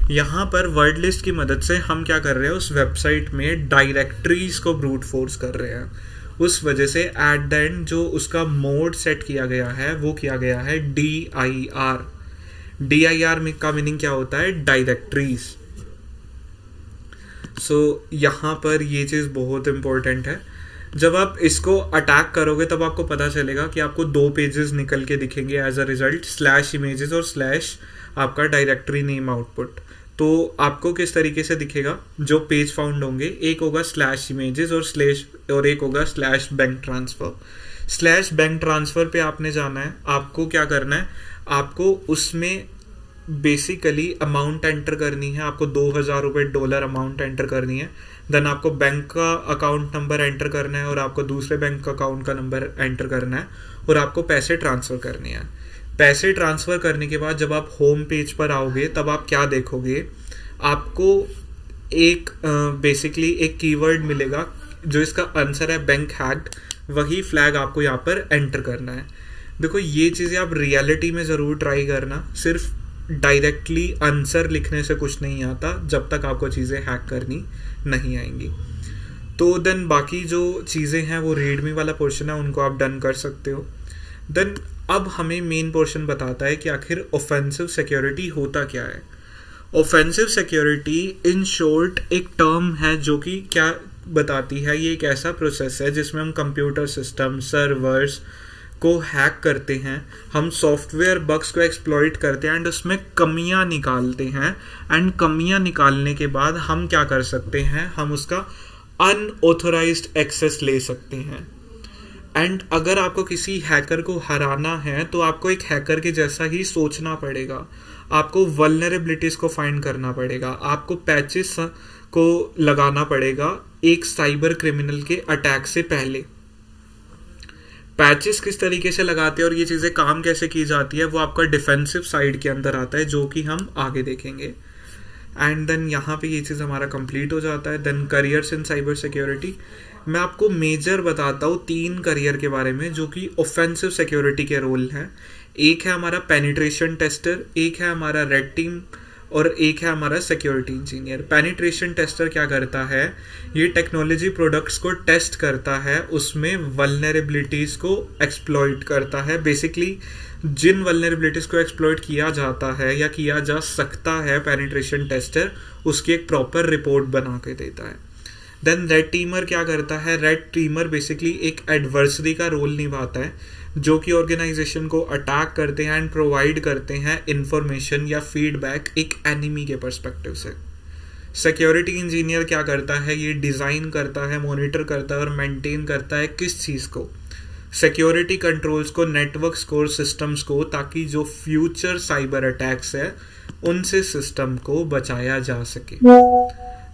यहाँ पर वर्ड लिस्ट की मदद से हम क्या कर रहे हैं, उस वेबसाइट में डायरेक्टरीज को ब्रूट फोर्स कर रहे हैं। उस वजह से एट द एंड जो उसका मोड सेट किया गया है वो किया गया है D I R. D I R में का मीनिंग क्या होता है, डायरेक्टरीज। सो यहाँ पर ये चीज़ बहुत इंपॉर्टेंट है। जब आप इसको अटैक करोगे तब आपको पता चलेगा कि आपको दो पेजेस निकल के दिखेंगे as a result, slash images और स्लैश आपका डायरेक्टरी नेम आउटपुट। तो आपको किस तरीके से दिखेगा, जो पेज फाउंड होंगे एक होगा स्लैश इमेजेस और स्लैश और एक होगा slash bank transfer. Slash bank transfer पे आपने जाना है, आपको क्या करना है, आपको उसमें बेसिकली अमाउंट एंटर करनी है, आपको दो हज़ार रुपये डॉलर अमाउंट एंटर करनी है। देन आपको बैंक का अकाउंट नंबर एंटर करना है और आपको दूसरे बैंक का अकाउंट का नंबर एंटर करना है और आपको पैसे ट्रांसफ़र करने हैं। पैसे ट्रांसफ़र करने के बाद जब आप होम पेज पर आओगे तब आप क्या देखोगे, आपको एक बेसिकली uh, एक कीवर्ड मिलेगा जो इसका आंसर है बैंक हैक्ड, वही फ्लैग आपको यहाँ पर एंटर करना है। देखो ये चीज़ें आप रियलिटी में ज़रूर ट्राई करना, सिर्फ डायरेक्टली आंसर लिखने से कुछ नहीं आता जब तक आपको चीज़ें हैक करनी नहीं आएंगी। तो देन बाकी जो चीज़ें हैं वो रीडमी वाला पोर्शन है, उनको आप डन कर सकते हो। देन अब हमें मेन पोर्शन बताता है कि आखिर ऑफेंसिव सिक्योरिटी होता क्या है। ऑफेंसिव सिक्योरिटी इन शॉर्ट एक टर्म है जो कि क्या बताती है, ये एक ऐसा प्रोसेस है जिसमें हम कंप्यूटर सिस्टम सर्वर्स को हैक करते हैं, हम सॉफ्टवेयर बग्स को एक्सप्लॉइट करते हैं एंड उसमें कमियां निकालते हैं, एंड कमियां निकालने के बाद हम क्या कर सकते हैं, हम उसका अनऑथराइज्ड एक्सेस ले सकते हैं। एंड अगर आपको किसी हैकर को हराना है तो आपको एक हैकर के जैसा ही सोचना पड़ेगा, आपको वल्नरेबिलिटीज़ को फाइंड करना पड़ेगा, आपको पैचेस को लगाना पड़ेगा एक साइबर क्रिमिनल के अटैक से पहले। पैचेस किस तरीके से लगाते हैं और ये चीज़ें काम कैसे की जाती है वो आपका डिफेंसिव साइड के अंदर आता है, जो कि हम आगे देखेंगे। एंड देन यहाँ पे ये चीज़ हमारा कंप्लीट हो जाता है। Then careers in cyber security, मैं आपको मेजर बताता हूँ तीन करियर के बारे में जो कि ऑफेंसिव सिक्योरिटी के रोल हैं। एक है हमारा पेनिट्रेशन टेस्टर, एक है हमारा रेड टीम और एक है हमारा सिक्योरिटी इंजीनियर। पेनिट्रेशन टेस्टर क्या करता है, ये टेक्नोलॉजी प्रोडक्ट्स को टेस्ट करता है, उसमें वल्नरेबिलिटीज़ को एक्सप्लॉइट करता है। बेसिकली जिन वल्नरेबिलिटीज़ को एक्सप्लॉइट किया जाता है या किया जा सकता है, पेनिट्रेशन टेस्टर उसकी एक प्रॉपर रिपोर्ट बना के देता है। देन रेड टीमर क्या करता है, रेड टीमर बेसिकली एक एडवर्सरी का रोल निभाता है जो कि ऑर्गेनाइजेशन को अटैक करते हैं एंड प्रोवाइड करते हैं इंफॉर्मेशन या फीडबैक एक एनिमी के पर्सपेक्टिव से। सिक्योरिटी इंजीनियर क्या करता है, ये डिज़ाइन करता है, मॉनिटर करता है और मेंटेन करता है किस चीज़ को, सिक्योरिटी कंट्रोल्स को, नेटवर्क स्कोर सिस्टम्स को, ताकि जो फ्यूचर साइबर अटैक्स है उनसे सिस्टम को बचाया जा सके।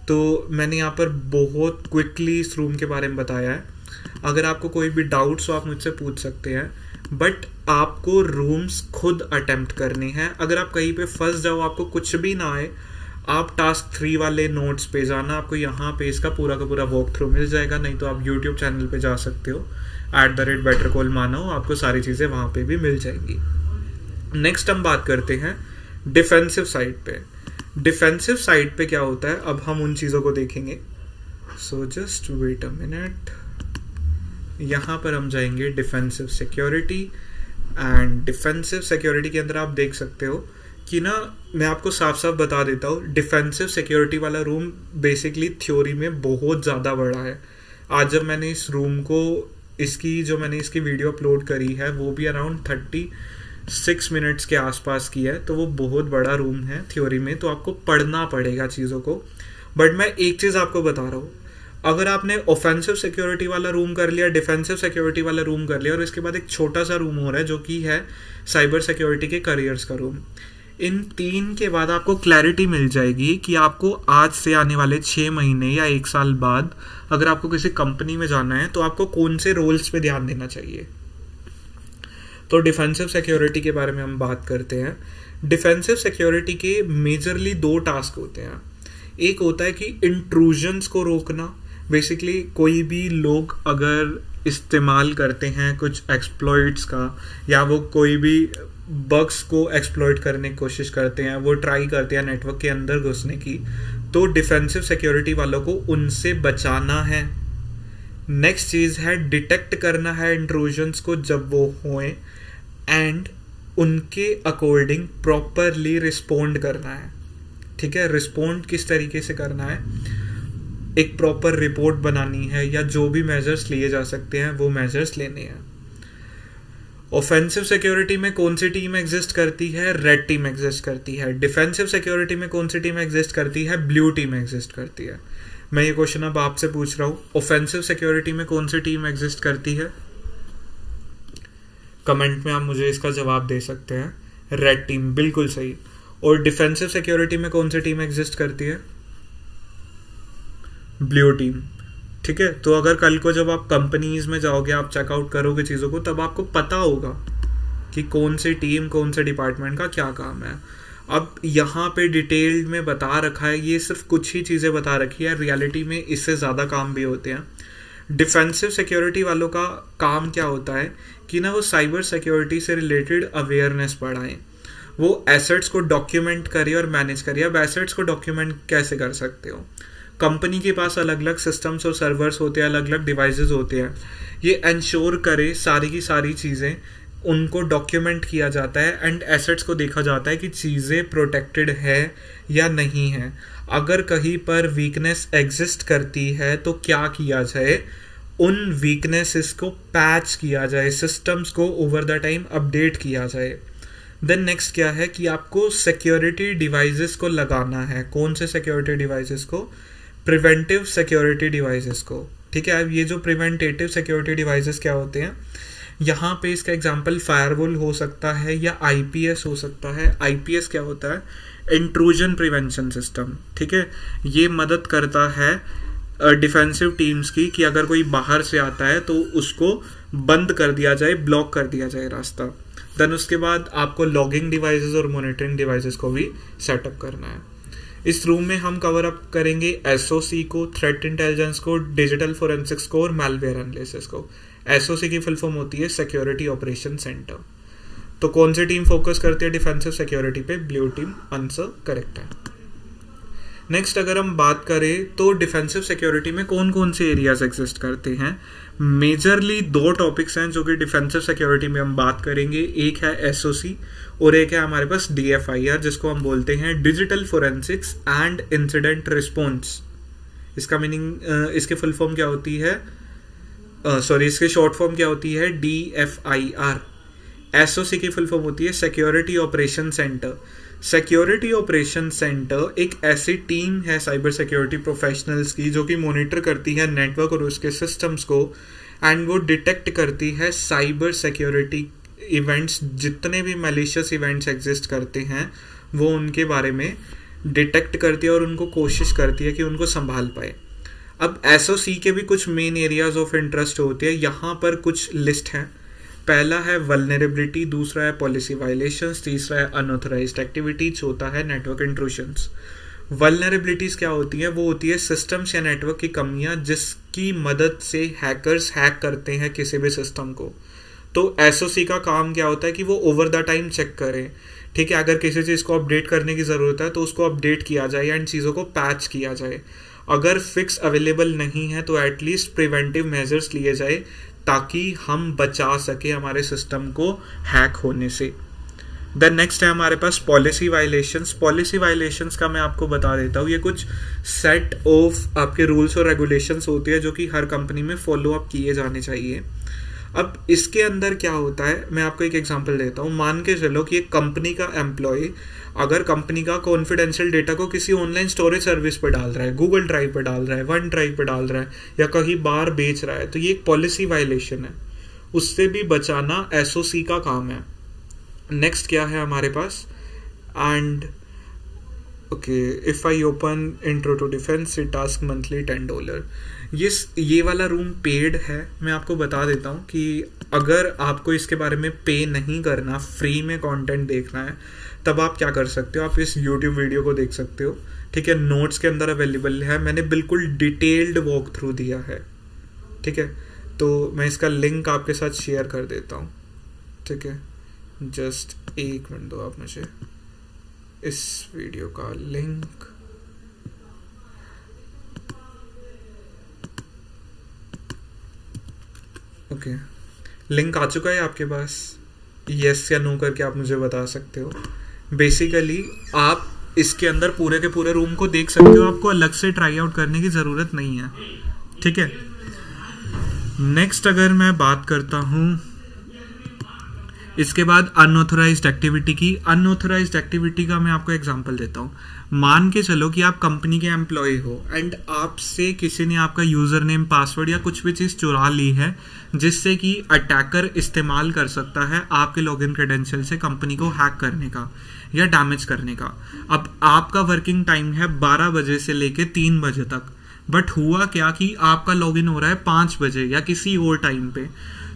तो मैंने यहाँ पर बहुत क्विकली इस रूम के बारे में बताया है। अगर आपको कोई भी डाउट्स हो आप मुझसे पूछ सकते हैं, बट आपको रूम्स खुद अटेम्प्ट करने हैं। अगर आप कहीं पे फंस जाओ, आपको कुछ भी ना आए, आप टास्क थ्री वाले नोट्स पे जाना, आपको यहाँ पे इसका पूरा का पूरा वॉक थ्रू मिल जाएगा। नहीं तो आप यूट्यूब चैनल पे जा सकते हो at the rate better call Manav, आपको सारी चीज़ें वहाँ पर भी मिल जाएंगी। नेक्स्ट हम बात करते हैं डिफेंसिव साइड पे। डिफेंसिव साइड पे क्या होता है, अब हम उन चीज़ों को देखेंगे। So just wait a minute, यहाँ पर हम जाएंगे defensive security. And defensive security के अंदर आप देख सकते हो कि ना, मैं आपको साफ साफ बता देता हूँ, डिफेंसिव सिक्योरिटी वाला रूम बेसिकली थ्योरी में बहुत ज़्यादा बड़ा है। आज जब मैंने इस रूम को, इसकी जो मैंने इसकी वीडियो अपलोड करी है वो भी अराउंड थर्टी सिक्स मिनट्स के आसपास की है, तो वो बहुत बड़ा रूम है थ्योरी में, तो आपको पढ़ना पड़ेगा चीज़ों को। बट मैं एक चीज़ आपको बता रहा हूँ, अगर आपने ऑफेंसिव सिक्योरिटी वाला रूम कर लिया, डिफेंसिव सिक्योरिटी वाला रूम कर लिया और इसके बाद एक छोटा सा रूम हो रहा है जो कि है साइबर सिक्योरिटी के करियर्स का रूम, इन तीन के बाद आपको क्लैरिटी मिल जाएगी कि आपको आज से आने वाले छः महीने या एक साल बाद अगर आपको किसी कंपनी में जाना है तो आपको कौन से रोल्स पे ध्यान देना चाहिए। तो डिफेंसिव सिक्योरिटी के बारे में हम बात करते हैं। डिफेंसिव सिक्योरिटी के मेजरली दो टास्क होते हैं। एक होता है कि इंट्रूजन्स को रोकना, बेसिकली कोई भी लोग अगर इस्तेमाल करते हैं कुछ एक्सप्लॉइट्स का या वो कोई भी बग्स को एक्सप्लॉइट करने की कोशिश करते हैं, वो ट्राई करते हैं नेटवर्क के अंदर घुसने की, तो डिफेंसिव सिक्योरिटी वालों को उनसे बचाना है। नेक्स्ट चीज़ है डिटेक्ट करना है इंट्रूजन्स को जब वो होएं, एंड उनके अकॉर्डिंग प्रॉपरली रिस्पोंड करना है। ठीक है, रिस्पोंड किस तरीके से करना है, एक प्रॉपर रिपोर्ट बनानी है या जो भी मेजर्स लिए जा सकते हैं वो मेजर्स लेने हैं। ऑफेंसिव सिक्योरिटी में कौन सी टीम एग्जिस्ट करती है, रेड टीम एग्जिस्ट करती है। डिफेंसिव सिक्योरिटी में कौन सी टीम एग्जिस्ट करती है, ब्लू टीम एग्जिस्ट करती है। मैं ये क्वेश्चन अब आपसे पूछ रहा हूँ, ऑफेंसिव सिक्योरिटी में कौन सी टीम एग्जिस्ट करती है, कमेंट में आप मुझे इसका जवाब दे सकते हैं, रेड टीम, बिल्कुल सही। और डिफेंसिव सिक्योरिटी में कौन सी टीम एग्जिस्ट करती है, ब्लू टीम। ठीक है, तो अगर कल को जब आप कंपनीज में जाओगे, आप चेकआउट करोगे चीज़ों को, तब आपको पता होगा कि कौन सी टीम, कौन से डिपार्टमेंट का क्या काम है। अब यहाँ पे डिटेल में बता रखा है, ये सिर्फ कुछ ही चीज़ें बता रखी है, रियलिटी में इससे ज़्यादा काम भी होते हैं। डिफेंसिव सिक्योरिटी वालों का काम क्या होता है कि ना वो साइबर सिक्योरिटी से रिलेटेड अवेयरनेस बढ़ाएं, वो एसेट्स को डॉक्यूमेंट करें और मैनेज करें। अब एसेट्स को डॉक्यूमेंट कैसे कर सकते हो? कंपनी के पास अलग अलग सिस्टम्स और सर्वर्स होते हैं, अलग अलग डिवाइसेस होते हैं, ये इंश्योर करे सारी की सारी चीज़ें उनको डॉक्यूमेंट किया जाता है एंड एसेट्स को देखा जाता है कि चीज़ें प्रोटेक्टेड है या नहीं है। अगर कहीं पर वीकनेस एग्जिस्ट करती है तो क्या किया जाए, उन वीकनेसेस को पैच किया जाए, सिस्टम्स को ओवर द टाइम अपडेट किया जाए। देन नेक्स्ट क्या है कि आपको सिक्योरिटी डिवाइसेस को लगाना है। कौन से सिक्योरिटी डिवाइसेस को? प्रिवेंटिव सिक्योरिटी डिवाइसेस को। ठीक है, अब ये जो प्रिवेंटेटिव सिक्योरिटी डिवाइसेस क्या होते हैं, यहाँ पे इसका एग्जाम्पल फायरवॉल हो सकता है या आईपीएस हो सकता है। आईपीएस क्या होता है? Intrusion prevention system. ठीक है, ये मदद करता है डिफेंसिव टीम्स की कि अगर कोई बाहर से आता है तो उसको बंद कर दिया जाए, ब्लॉक कर दिया जाए रास्ता। देन उसके बाद आपको लॉगिंग डिवाइसेस और मॉनिटरिंग डिवाइसेस को भी सेटअप करना है। इस रूम में हम कवर अप करेंगे एसओसी को, थ्रेट इंटेलिजेंस को, डिजिटल फोरेंसिक्स को और मैलवेयर एनालिसिस को। एसओसी की फुल फॉर्म होती है सिक्योरिटी ऑपरेशन सेंटर। तो कौन सी टीम फोकस करती है डिफेंसिव सिक्योरिटी पे? Blue team. आंसर करेक्ट है। नेक्स्ट अगर हम बात करें तो डिफेंसिव सिक्योरिटी में कौन कौन से एरियाज एग्जिस्ट करते हैं? मेजरली दो टॉपिक्स हैं जो कि डिफेंसिव सिक्योरिटी में हम बात करेंगे। एक है एसओसी और एक है हमारे पास डीएफआईआर, जिसको हम बोलते हैं digital forensics and incident response. इसका मीनिंग, इसके फुल फॉर्म क्या होती है, सॉरी uh, इसके शॉर्ट फॉर्म क्या होती है? D F I R. SOC की फुल फॉर्म होती है security operation centre. Security operation centre एक ऐसी टीम है साइबर सिक्योरिटी प्रोफेशनल्स की जो कि मॉनिटर करती है नेटवर्क और उसके सिस्टम्स को, एंड वो डिटेक्ट करती है साइबर सिक्योरिटी इवेंट्स, जितने भी मैलिशियस इवेंट्स एग्जिस्ट करते हैं वो उनके बारे में डिटेक्ट करती है और उनको कोशिश करती है कि उनको संभाल पाए। अब एसओसी के भी कुछ मेन एरियाज ऑफ इंटरेस्ट होते हैं, यहाँ पर कुछ लिस्ट हैं। पहला है वल्नरेबिलिटी, दूसरा है पॉलिसी वायलेशंस, तीसरा है अनऑथराइज्ड एक्टिविटी, चौथा है नेटवर्क इंट्रूशंस। वल्नरेबिलिटीज क्या होती हैं? वो होती है सिस्टम्स या नेटवर्क की कमियां जिसकी मदद से हैकर्स हैक करते हैं किसी भी सिस्टम को। तो एसओसी का काम क्या होता है कि वो ओवर द टाइम चेक करें। ठीक है, अगर किसी चीज़ को अपडेट करने की ज़रूरत है तो उसको अपडेट किया जाए एंड चीज़ों को पैच किया जाए। अगर फिक्स अवेलेबल नहीं है तो एटलीस्ट प्रिवेंटिव मेजर्स लिए जाए ताकि हम बचा सके हमारे सिस्टम को हैक होने से। द नेक्स्ट है हमारे पास पॉलिसी वायलेशंस। पॉलिसी वायलेशंस का मैं आपको बता देता हूँ, ये कुछ सेट ऑफ आपके रूल्स और रेगुलेशंस होते हैं जो कि हर कंपनी में फॉलो अप किए जाने चाहिए। अब इसके अंदर क्या होता है, मैं आपको एक एग्जांपल देता हूँ। मान के चलो कि एक कंपनी का एम्प्लॉय अगर कंपनी का कॉन्फिडेंशियल डेटा को किसी ऑनलाइन स्टोरेज सर्विस पर डाल रहा है, गूगल ड्राइव पर डाल रहा है, वन ड्राइव पर डाल रहा है या कहीं बाहर बेच रहा है, तो ये एक पॉलिसी वायलेशन है, उससे भी बचाना एसओसी का काम है। नेक्स्ट क्या है हमारे पास, and okay if I open intro to defence it task monthly ten dollar. ये ये वाला रूम पेड है। मैं आपको बता देता हूँ कि अगर आपको इसके बारे में पे नहीं करना, फ्री में कंटेंट देखना है, तब आप क्या कर सकते हो, आप इस YouTube वीडियो को देख सकते हो। ठीक है, नोट्स के अंदर अवेलेबल है, मैंने बिल्कुल डिटेल्ड वॉक थ्रू दिया है। ठीक है, तो मैं इसका लिंक आपके साथ शेयर कर देता हूँ। ठीक है, जस्ट एक मिनट दो आप मुझे, इस वीडियो का लिंक ओके okay. लिंक आ चुका है आपके पास, येस या नो करके आप मुझे बता सकते हो। बेसिकली आप इसके अंदर पूरे के पूरे रूम को देख सकते हो, आपको अलग से ट्राई आउट करने की ज़रूरत नहीं है। ठीक है, नेक्स्ट अगर मैं बात करता हूँ इसके बाद अनऑथराइज्ड एक्टिविटी की। अनऑथराइज्ड एक्टिविटी का मैं आपको एग्जांपल देता हूँ। मान के चलो कि आप कंपनी के एम्प्लॉय हो एंड आपसे किसी ने आपका यूज़र नेम, पासवर्ड या कुछ भी चीज़ चुरा ली है जिससे कि अटैकर इस्तेमाल कर सकता है आपके लॉगिन क्रेडेंशियल से कंपनी को हैक करने का या डैमेज करने का। अब आपका वर्किंग टाइम है बारह बजे से लेकर तीन बजे तक, बट हुआ क्या कि आपका लॉगिन हो रहा है पाँच बजे या किसी और टाइम पे,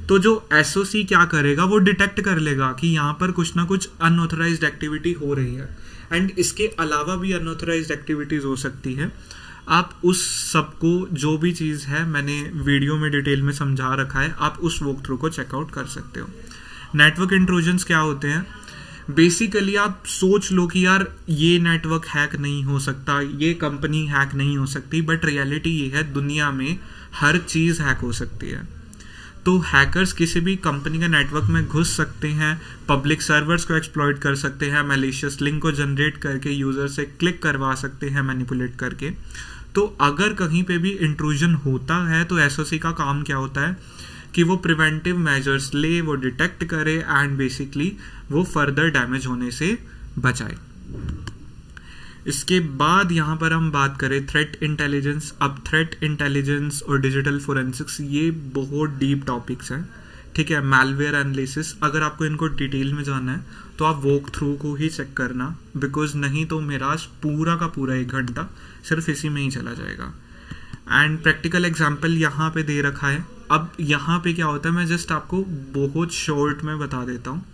तो जो एसओसी क्या करेगा, वो डिटेक्ट कर लेगा कि यहाँ पर कुछ ना कुछ अनऑथराइज्ड एक्टिविटी हो रही है। एंड इसके अलावा भी अनऑथराइज्ड एक्टिविटीज़ हो सकती है। आप उस सबको जो भी चीज़ है मैंने वीडियो में डिटेल में समझा रखा है, आप उस वॉक थ्रू को चेकआउट कर सकते हो। नेटवर्क इंट्रोजन्स क्या होते हैं? बेसिकली आप सोच लो कि यार ये नेटवर्क हैक नहीं हो सकता, ये कंपनी हैक नहीं हो सकती, बट रियलिटी ये है दुनिया में हर चीज़ हैक हो सकती है। तो हैकर्स किसी भी कंपनी के नेटवर्क में घुस सकते हैं, पब्लिक सर्वर्स को एक्सप्लॉइट कर सकते हैं, मैलिशियस लिंक को जनरेट करके यूज़र से क्लिक करवा सकते हैं मैनिपुलेट करके। तो अगर कहीं पे भी इंट्रूजन होता है तो एसओसी का काम क्या होता है कि वो प्रिवेंटिव मेजर्स ले, वो डिटेक्ट करे एंड बेसिकली वो फर्दर डैमेज होने से बचाए। इसके बाद यहाँ पर हम बात करें थ्रेट इंटेलिजेंस। अब थ्रेट इंटेलिजेंस और डिजिटल फोरेंसिक्स ये बहुत डीप टॉपिक्स हैं, ठीक है। मैलवेयर एनालिसिस, अगर आपको इनको डिटेल में जाना है तो आप वॉक थ्रू को ही चेक करना, बिकॉज नहीं तो मेरा पूरा का पूरा एक घंटा सिर्फ इसी में ही चला जाएगा। एंड प्रैक्टिकल एग्जाम्पल यहाँ पे दे रखा है। अब यहाँ पे क्या होता है मैं जस्ट आपको बहुत शॉर्ट में बता देता हूँ।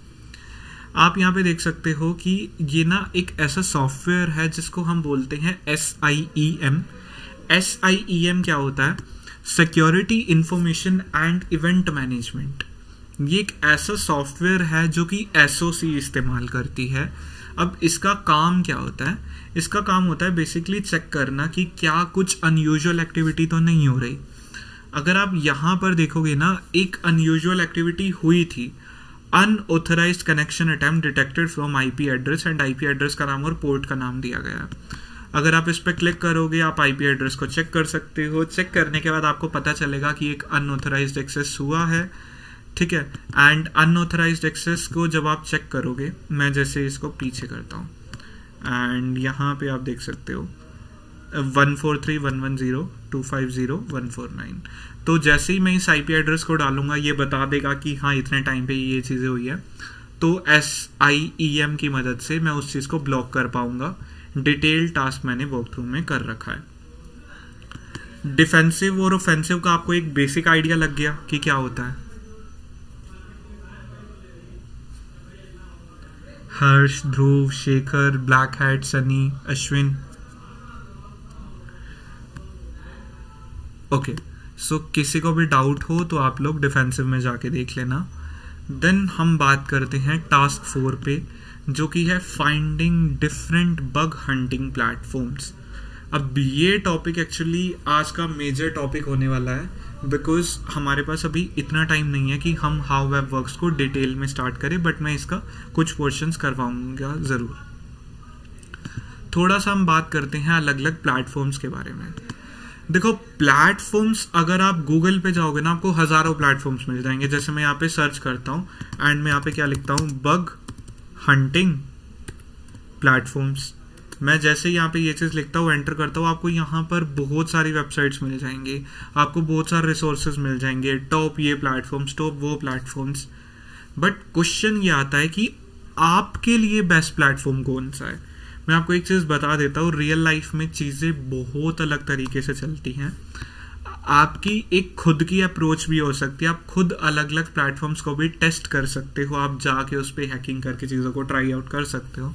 आप यहाँ पे देख सकते हो कि ये ना एक ऐसा सॉफ्टवेयर है जिसको हम बोलते हैं S I E M. S I E M क्या होता है? Security information and event management. ये एक ऐसा सॉफ्टवेयर है जो कि एसओसी इस्तेमाल करती है। अब इसका काम क्या होता है? इसका काम होता है बेसिकली चेक करना कि क्या कुछ अनयूजुअल एक्टिविटी तो नहीं हो रही। अगर आप यहाँ पर देखोगे ना, एक अनयूजुअल एक्टिविटी हुई थी, unauthorised connection attempt detected from IP address and IP address का नाम और पोर्ट का नाम दिया गया है। अगर आप इस पर क्लिक करोगे आप आईपी एड्रेस को चेक कर सकते हो। चेक करने के बाद आपको पता चलेगा कि एक अनऑथराइज्ड एक्सेस हुआ है, ठीक है। एंड अनऑथराइज्ड एक्सेस को जब आप चेक करोगे, मैं जैसे इसको पीछे करता हूँ एंड यहाँ पे आप देख सकते हो one four three one one zero two five zero one four nine. तो जैसे ही मैं इस आई पी एड्रेस को डालूंगा ये बता देगा कि हाँ इतने टाइम पे ये चीज़ें हुई है। तो एस आई ई एम की मदद से मैं उस चीज़ को ब्लॉक कर पाऊंगा। डिटेल टास्क मैंने वॉक थ्रू में कर रखा है। डिफेंसिव और ऑफेंसिव का आपको एक बेसिक आइडिया लग गया कि क्या होता है। Harsh, Dhruv, Shekhar, black hat, Sunny, Ashwin, okay. So किसी को भी डाउट हो तो आप लोग डिफेंसिव में जाके देख लेना। देन हम बात करते हैं टास्क फोर पे, जो कि है finding different bug hunting platforms. अब ये टॉपिक एक्चुअली आज का मेजर टॉपिक होने वाला है, बिकॉज हमारे पास अभी इतना टाइम नहीं है कि हम हाउ वेब वर्क्स को डिटेल में स्टार्ट करें, बट मैं इसका कुछ पोर्शंस करवाऊंगा ज़रूर। थोड़ा सा हम बात करते हैं अलग अलग प्लेटफॉर्म्स के बारे में। देखो प्लेटफॉर्म्स, अगर आप गूगल पे जाओगे ना आपको हज़ारों प्लेटफॉर्म्स मिल जाएंगे। जैसे मैं यहाँ पे सर्च करता हूँ एंड मैं यहाँ पे क्या लिखता हूँ, बग हंटिंग प्लेटफॉर्म्स। मैं जैसे यहाँ पे ये चीज़ लिखता हूँ, एंटर करता हूँ, आपको यहाँ पर बहुत सारी वेबसाइट्स मिल जाएंगी, आपको बहुत सारे रिसोर्सेज मिल जाएंगे, टॉप ये प्लेटफॉर्म्स, टॉप वो प्लेटफॉर्म्स। बट क्वेश्चन ये आता है कि आपके लिए बेस्ट प्लेटफॉर्म कौन सा है। मैं आपको एक चीज़ बता देता हूँ, रियल लाइफ में चीज़ें बहुत अलग तरीके से चलती हैं। आपकी एक खुद की अप्रोच भी हो सकती है, आप खुद अलग अलग प्लेटफॉर्म्स को भी टेस्ट कर सकते हो, आप जाके उस पर हैकिंग करके चीज़ों को ट्राई आउट कर सकते हो।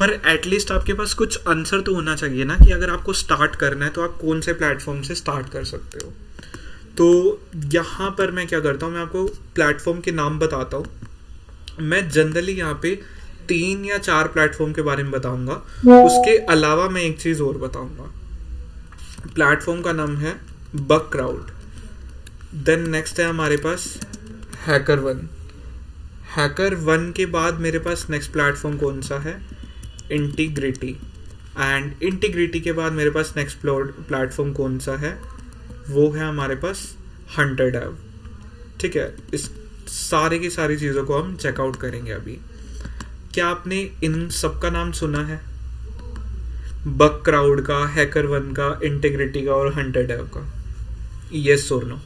पर एटलीस्ट आपके पास कुछ आंसर तो होना चाहिए ना कि अगर आपको स्टार्ट करना है तो आप कौन से प्लेटफॉर्म से स्टार्ट कर सकते हो। तो यहाँ पर मैं क्या करता हूँ, मैं आपको प्लेटफॉर्म के नाम बताता हूँ। मैं जनरली यहाँ पे तीन या चार प्लेटफॉर्म के बारे में बताऊंगा, उसके अलावा मैं एक चीज और बताऊंगा। प्लेटफॉर्म का नाम है बग क्राउड, देन नेक्स्ट है हमारे पास हैकरवन। हैकरवन के बाद मेरे पास नेक्स्ट प्लेटफॉर्म कौन सा है, इंटीग्रिटी। एंड इंटीग्रिटी के बाद मेरे पास नेक्स्ट प्लेटफॉर्म कौन सा है, वो है हमारे पास हंटर डेव, ठीक है। इस सारे की सारी चीज़ों को हम चेकआउट करेंगे अभी। क्या आपने इन सब का नाम सुना है, बग क्राउड का, हैकरवन का, इंटीग्रिटी का और हंटर डेव का? यस और नो?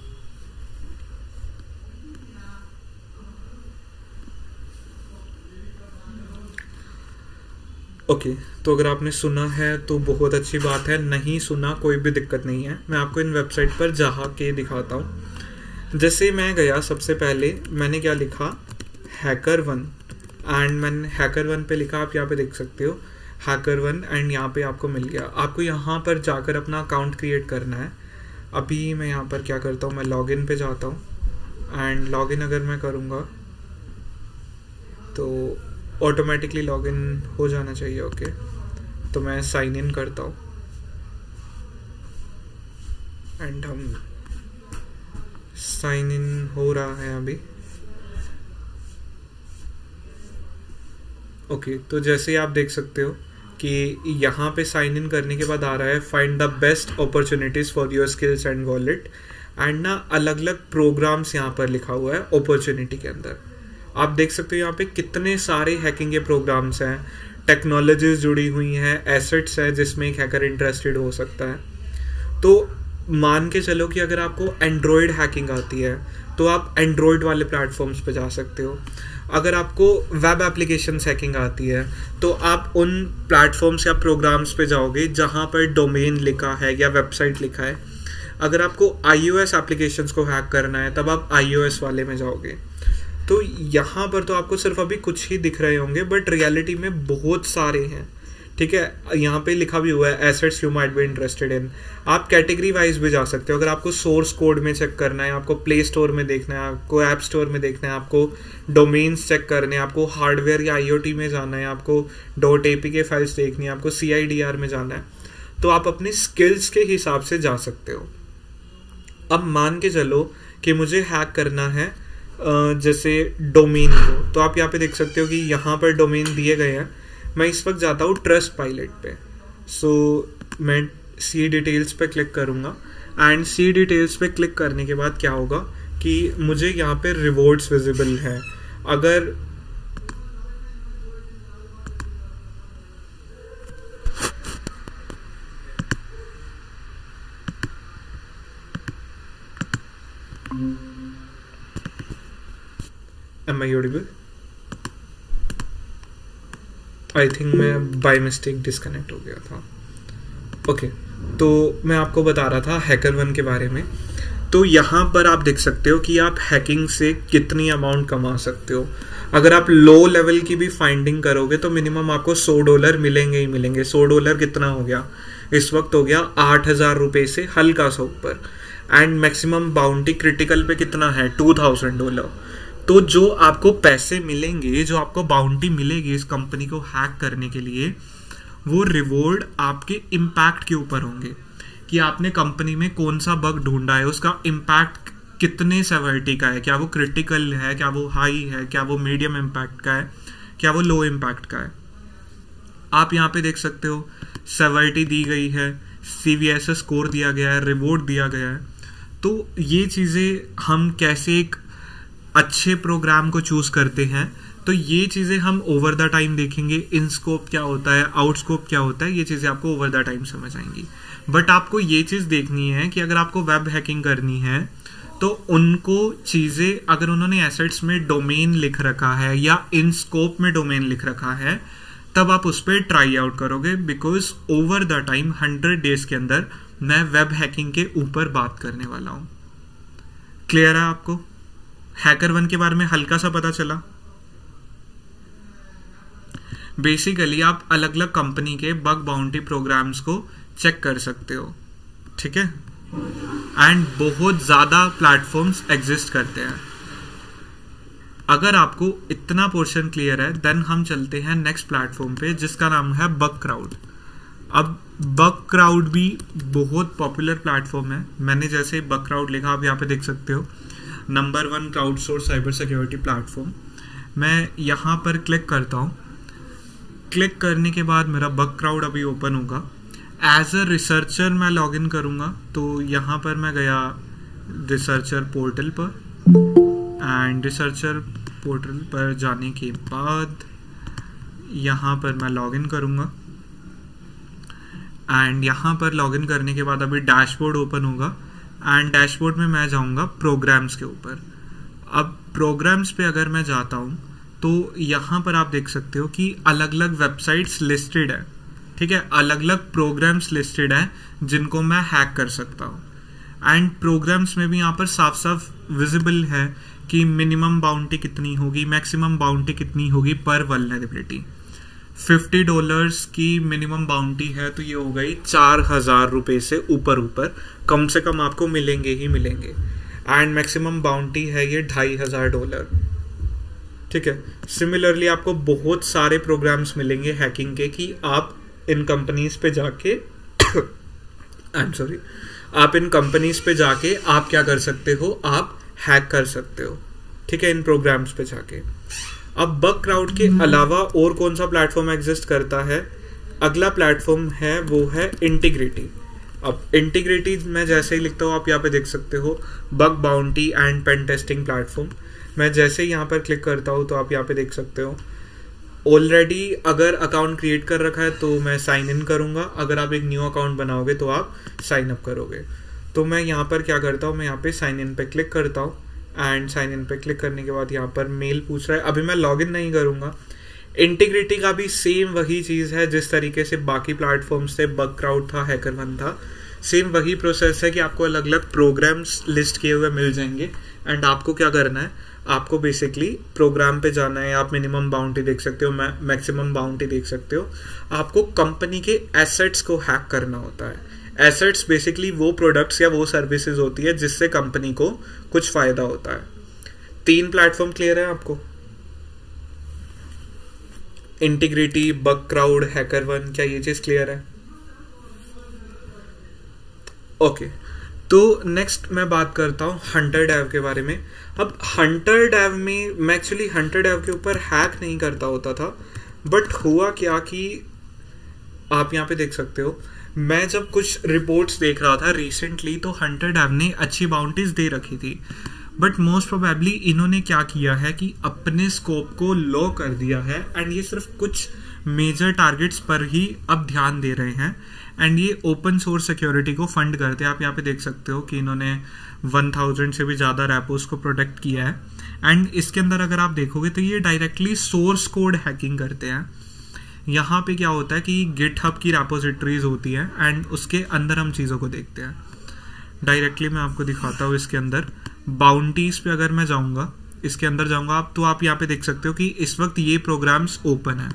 ओके, तो अगर आपने सुना है तो बहुत अच्छी बात है, नहीं सुना कोई भी दिक्कत नहीं है। मैं आपको इन वेबसाइट पर जा के दिखाता हूँ। जैसे मैं गया, सबसे पहले मैंने क्या लिखा, हैकरवन, एंड मैंने हैकरवन पे लिखा, आप यहाँ पे देख सकते हो। HackerOne एंड यहाँ पे आपको मिल गया। आपको यहाँ पर जाकर अपना अकाउंट क्रिएट करना है। अभी मैं यहाँ पर क्या करता हूँ, मैं लॉगिन पे जाता हूँ एंड लॉगिन अगर मैं करूँगा तो ऑटोमेटिकली लॉगिन हो जाना चाहिए। ओके, तो मैं साइन इन करता हूँ एंड हम साइन इन हो रहा है अभी। ओके, तो जैसे ही आप देख सकते हो कि यहाँ पे साइन इन करने के बाद आ रहा है find the best opportunities for your skills and wallet and ना अलग अलग प्रोग्राम्स यहाँ पर लिखा हुआ है अपॉर्चुनिटी के अंदर। आप देख सकते हो यहाँ पे कितने सारे हैकिंग के प्रोग्राम्स हैं, टेक्नोलॉजीज जुड़ी हुई हैं, एसेट्स है जिसमें एक हैकर इंटरेस्टेड हो सकता है। तो मान के चलो कि अगर आपको एंड्रॉयड हैकिंग आती है तो आप एंड्रॉयड वाले प्लेटफॉर्म्स पर जा सकते हो। अगर आपको वेब एप्लीकेशन हैकिंग आती है तो आप उन प्लेटफॉर्म्स या प्रोग्राम्स पे जाओगे जहाँ पर डोमेन लिखा है या वेबसाइट लिखा है। अगर आपको आईओएस एप्लीकेशंस को हैक करना है तब आप आईओएस वाले में जाओगे। तो यहाँ पर तो आपको सिर्फ अभी कुछ ही दिख रहे होंगे बट रियलिटी में बहुत सारे हैं। ठीक है, यहाँ पे लिखा भी हुआ है assets you might be interested in. आप कैटेगरी वाइज भी जा सकते हो। अगर आपको सोर्स कोड में चेक करना है, आपको प्ले स्टोर में देखना है, आपको ऐप स्टोर में देखना है, आपको डोमेन्स चेक करने हैं, आपको हार्डवेयर या आईओटी में जाना है, आपको डॉट एपीके फाइल्स देखनी है, आपको सीआईडीआर में जाना है, तो आप अपने स्किल्स के हिसाब से जा सकते हो। अब मान के चलो कि मुझे हैक करना है जैसे डोमेन को, तो आप यहाँ पर देख सकते हो कि यहाँ पर डोमेन दिए गए हैं। मैं इस वक्त जाता हूँ ट्रस्ट पायलट पे। सो so, मैं सी डिटेल्स पे क्लिक करूँगा एंड सी डिटेल्स पे क्लिक करने के बाद क्या होगा कि मुझे यहाँ पे रिवॉर्ड्स विजिबल है। अगर am I audible, I think मैं बाई मिस्टेक डिस्कनेक्ट हो गया था। ओके okay, तो मैं आपको बता रहा था HackerOne के बारे में। तो यहाँ पर आप देख सकते हो कि आप हैकिंग से कितनी अमाउंट कमा सकते हो। अगर आप लो लेवल की भी फाइंडिंग करोगे तो मिनिमम आपको सौ डॉलर मिलेंगे ही मिलेंगे। सौ डॉलर कितना हो गया इस वक्त, हो गया आठ हज़ार रुपये से हल्का सौ ऊपर। एंड मैक्सिमम बाउंटी क्रिटिकल पे कितना है, टू थाउजेंड डॉलर। तो जो आपको पैसे मिलेंगे, जो आपको बाउंटी मिलेगी इस कंपनी को हैक करने के लिए, वो रिवॉर्ड आपके इम्पैक्ट के ऊपर होंगे कि आपने कंपनी में कौन सा बग ढूंढा है, उसका इम्पैक्ट कितने सेवर्टी का है, क्या वो क्रिटिकल है, क्या वो हाई है, क्या वो मीडियम इम्पैक्ट का है, क्या वो लो इम्पैक्ट का है। आप यहाँ पे देख सकते हो सेवर्टी दी गई है, सी वी एस स्कोर दिया गया है, रिवॉर्ड दिया गया है। तो ये चीज़ें हम कैसे एक अच्छे प्रोग्राम को चूज़ करते हैं, तो ये चीज़ें हम ओवर द टाइम देखेंगे। इन स्कोप क्या होता है, आउट स्कोप क्या होता है, ये चीज़ें आपको ओवर द टाइम समझ आएंगी। बट आपको ये चीज़ देखनी है कि अगर आपको वेब हैकिंग करनी है तो उनको चीज़ें, अगर उन्होंने एसेट्स में डोमेन लिख रखा है या इन स्कोप में डोमेन लिख रखा है, तब आप उस पर ट्राई आउट करोगे। Because over the time hundred days के अंदर मैं वेब हैकिंग के ऊपर बात करने वाला हूँ। क्लियर है आपको HackerOne के बारे में हल्का सा पता चला? बेसिकली आप अलग अलग कंपनी के बग बाउंटी प्रोग्राम्स को चेक कर सकते हो। ठीक है, एंड बहुत ज़्यादा प्लेटफॉर्म्स एग्जिस्ट करते हैं। अगर आपको इतना पोर्शन क्लियर है देन हम चलते हैं नेक्स्ट प्लेटफॉर्म पे जिसका नाम है बग क्राउड। अब बग क्राउड भी बहुत पॉपुलर प्लेटफॉर्म है। मैंने जैसे बग क्राउड लिखा आप यहाँ पे देख सकते हो, number one crowd source cyber security platform. मैं यहाँ पर क्लिक करता हूँ। क्लिक करने के बाद मेरा बग क्राउड अभी ओपन होगा। एज अ रिसर्चर मैं लॉगिन करूँगा, तो यहाँ पर मैं गया रिसर्चर पोर्टल पर एंड रिसर्चर पोर्टल पर जाने के बाद यहाँ पर मैं लॉगिन करूँगा एंड यहाँ पर लॉगिन करने के बाद अभी डैशबोर्ड ओपन होगा एंड डैशबोर्ड में मैं जाऊंगा प्रोग्राम्स के ऊपर। अब प्रोग्राम्स पे अगर मैं जाता हूं तो यहाँ पर आप देख सकते हो कि अलग अलग वेबसाइट्स लिस्टेड है। ठीक है, अलग अलग प्रोग्राम्स लिस्टेड हैं जिनको मैं हैक कर सकता हूं। एंड प्रोग्राम्स में भी यहाँ पर साफ साफ विजिबल है कि मिनिमम बाउंटी कितनी होगी, मैक्सिमम बाउंटी कितनी होगी पर वल्नरेबिलिटी। फिफ्टी डॉलर्स की मिनिमम बाउंटी है, तो ये हो गई चार हज़ार रुपये से ऊपर ऊपर कम से कम आपको मिलेंगे ही मिलेंगे, एंड मैक्सिमम बाउंटी है ये ढाई हज़ार डॉलर। ठीक है, सिमिलरली आपको बहुत सारे प्रोग्राम्स मिलेंगे हैकिंग के कि आप इन कंपनीज पे जाके आई एम सॉरी आप इन कंपनीज पे जाके आप क्या कर सकते हो, आप हैक कर सकते हो। ठीक है, इन प्रोग्राम्स पे जाके। अब बग क्राउड के अलावा और कौन सा प्लेटफॉर्म एग्जिस्ट करता है? अगला प्लेटफॉर्म है वो है इंटीग्रिटी। अब इंटीग्रिटी मैं जैसे ही लिखता हूँ आप यहाँ पे देख सकते हो bug bounty and pen testing platform. मैं जैसे ही यहाँ पर क्लिक करता हूँ तो आप यहाँ पे देख सकते हो ऑलरेडी अगर अकाउंट क्रिएट कर रखा है तो मैं साइन इन करूँगा, अगर आप एक न्यू अकाउंट बनाओगे तो आप साइन अप करोगे। तो मैं यहाँ पर क्या करता हूँ, मैं यहाँ पे साइन इन पे क्लिक करता हूँ एंड साइन इन पे क्लिक करने के बाद यहाँ पर मेल पूछ रहा है, अभी मैं लॉगिन नहीं करूँगा। इंटीग्रिटी का भी सेम वही चीज़ है, जिस तरीके से बाकी प्लेटफॉर्म्स थे, बग क्राउड था, हैकरवन था, सेम वही प्रोसेस है कि आपको अलग अलग प्रोग्राम्स लिस्ट किए हुए मिल जाएंगे एंड आपको क्या करना है, आपको बेसिकली प्रोग्राम पे जाना है। आप मिनिमम बाउंटी देख सकते हो, मैक्सिमम बाउंटी देख सकते हो। आपको कंपनी के एसेट्स को हैक करना होता है। एसेट्स बेसिकली वो प्रोडक्ट्स या वो सर्विसेज होती है जिससे कंपनी को कुछ फायदा होता है। तीन प्लेटफॉर्म क्लियर है आपको, इंटीग्रिटी, बग क्राउड, हैकरवन, क्या ये चीज क्लियर है? Okay okay. तो नेक्स्ट मैं बात करता हूँ हंटर डैव के बारे में। अब हंटर डैव में मैं एक्चुअली हंटर डैव के ऊपर हैक नहीं करता होता था, बट हुआ क्या कि आप यहाँ पे देख सकते हो मैं जब कुछ रिपोर्ट्स देख रहा था रिसेंटली तो हंटर डैव ने अच्छी बाउंटीज दे रखी थी, बट मोस्ट प्रोबेबली इन्होंने क्या किया है कि अपने स्कोप को लो कर दिया है एंड ये सिर्फ कुछ मेजर टारगेट्स पर ही अब ध्यान दे रहे हैं एंड ये ओपन सोर्स सिक्योरिटी को फंड करते हैं। आप यहाँ पे देख सकते हो कि इन्होंने वन थाउज़ेंड से भी ज़्यादा रैपोस को प्रोटेक्ट किया है एंड इसके अंदर अगर आप देखोगे तो ये डायरेक्टली सोर्स कोड हैकिंग करते हैं। यहाँ पे क्या होता है कि गिटहब की रेपोजिटरीज होती है एंड उसके अंदर हम चीज़ों को देखते हैं डायरेक्टली। मैं आपको दिखाता हूँ इसके अंदर बाउंटीज़ पे अगर मैं जाऊँगा, इसके अंदर जाऊँगा आप तो आप यहाँ पे देख सकते हो कि इस वक्त ये प्रोग्राम्स ओपन है।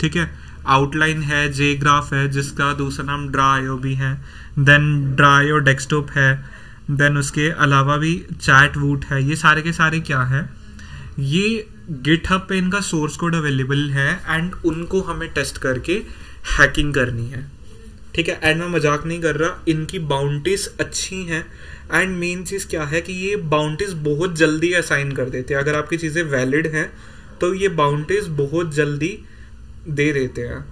ठीक है, आउटलाइन है, जे ग्राफ है जिसका दूसरा नाम ड्रायो भी है, देन ड्रायो डेस्कटॉप है, देन उसके अलावा भी चैट वूट है। ये सारे के सारे क्या है, ये गिटहब पे इनका सोर्स कोड अवेलेबल है एंड उनको हमें टेस्ट करके हैकिंग करनी है। ठीक है, एंड मैं मजाक नहीं कर रहा, इनकी बाउंटीज अच्छी हैं एंड मेन चीज़ क्या है कि ये बाउंटीज बहुत जल्दी असाइन कर देते हैं। अगर आपकी चीज़ें वैलिड हैं तो ये बाउंटीज बहुत जल्दी दे देते हैं।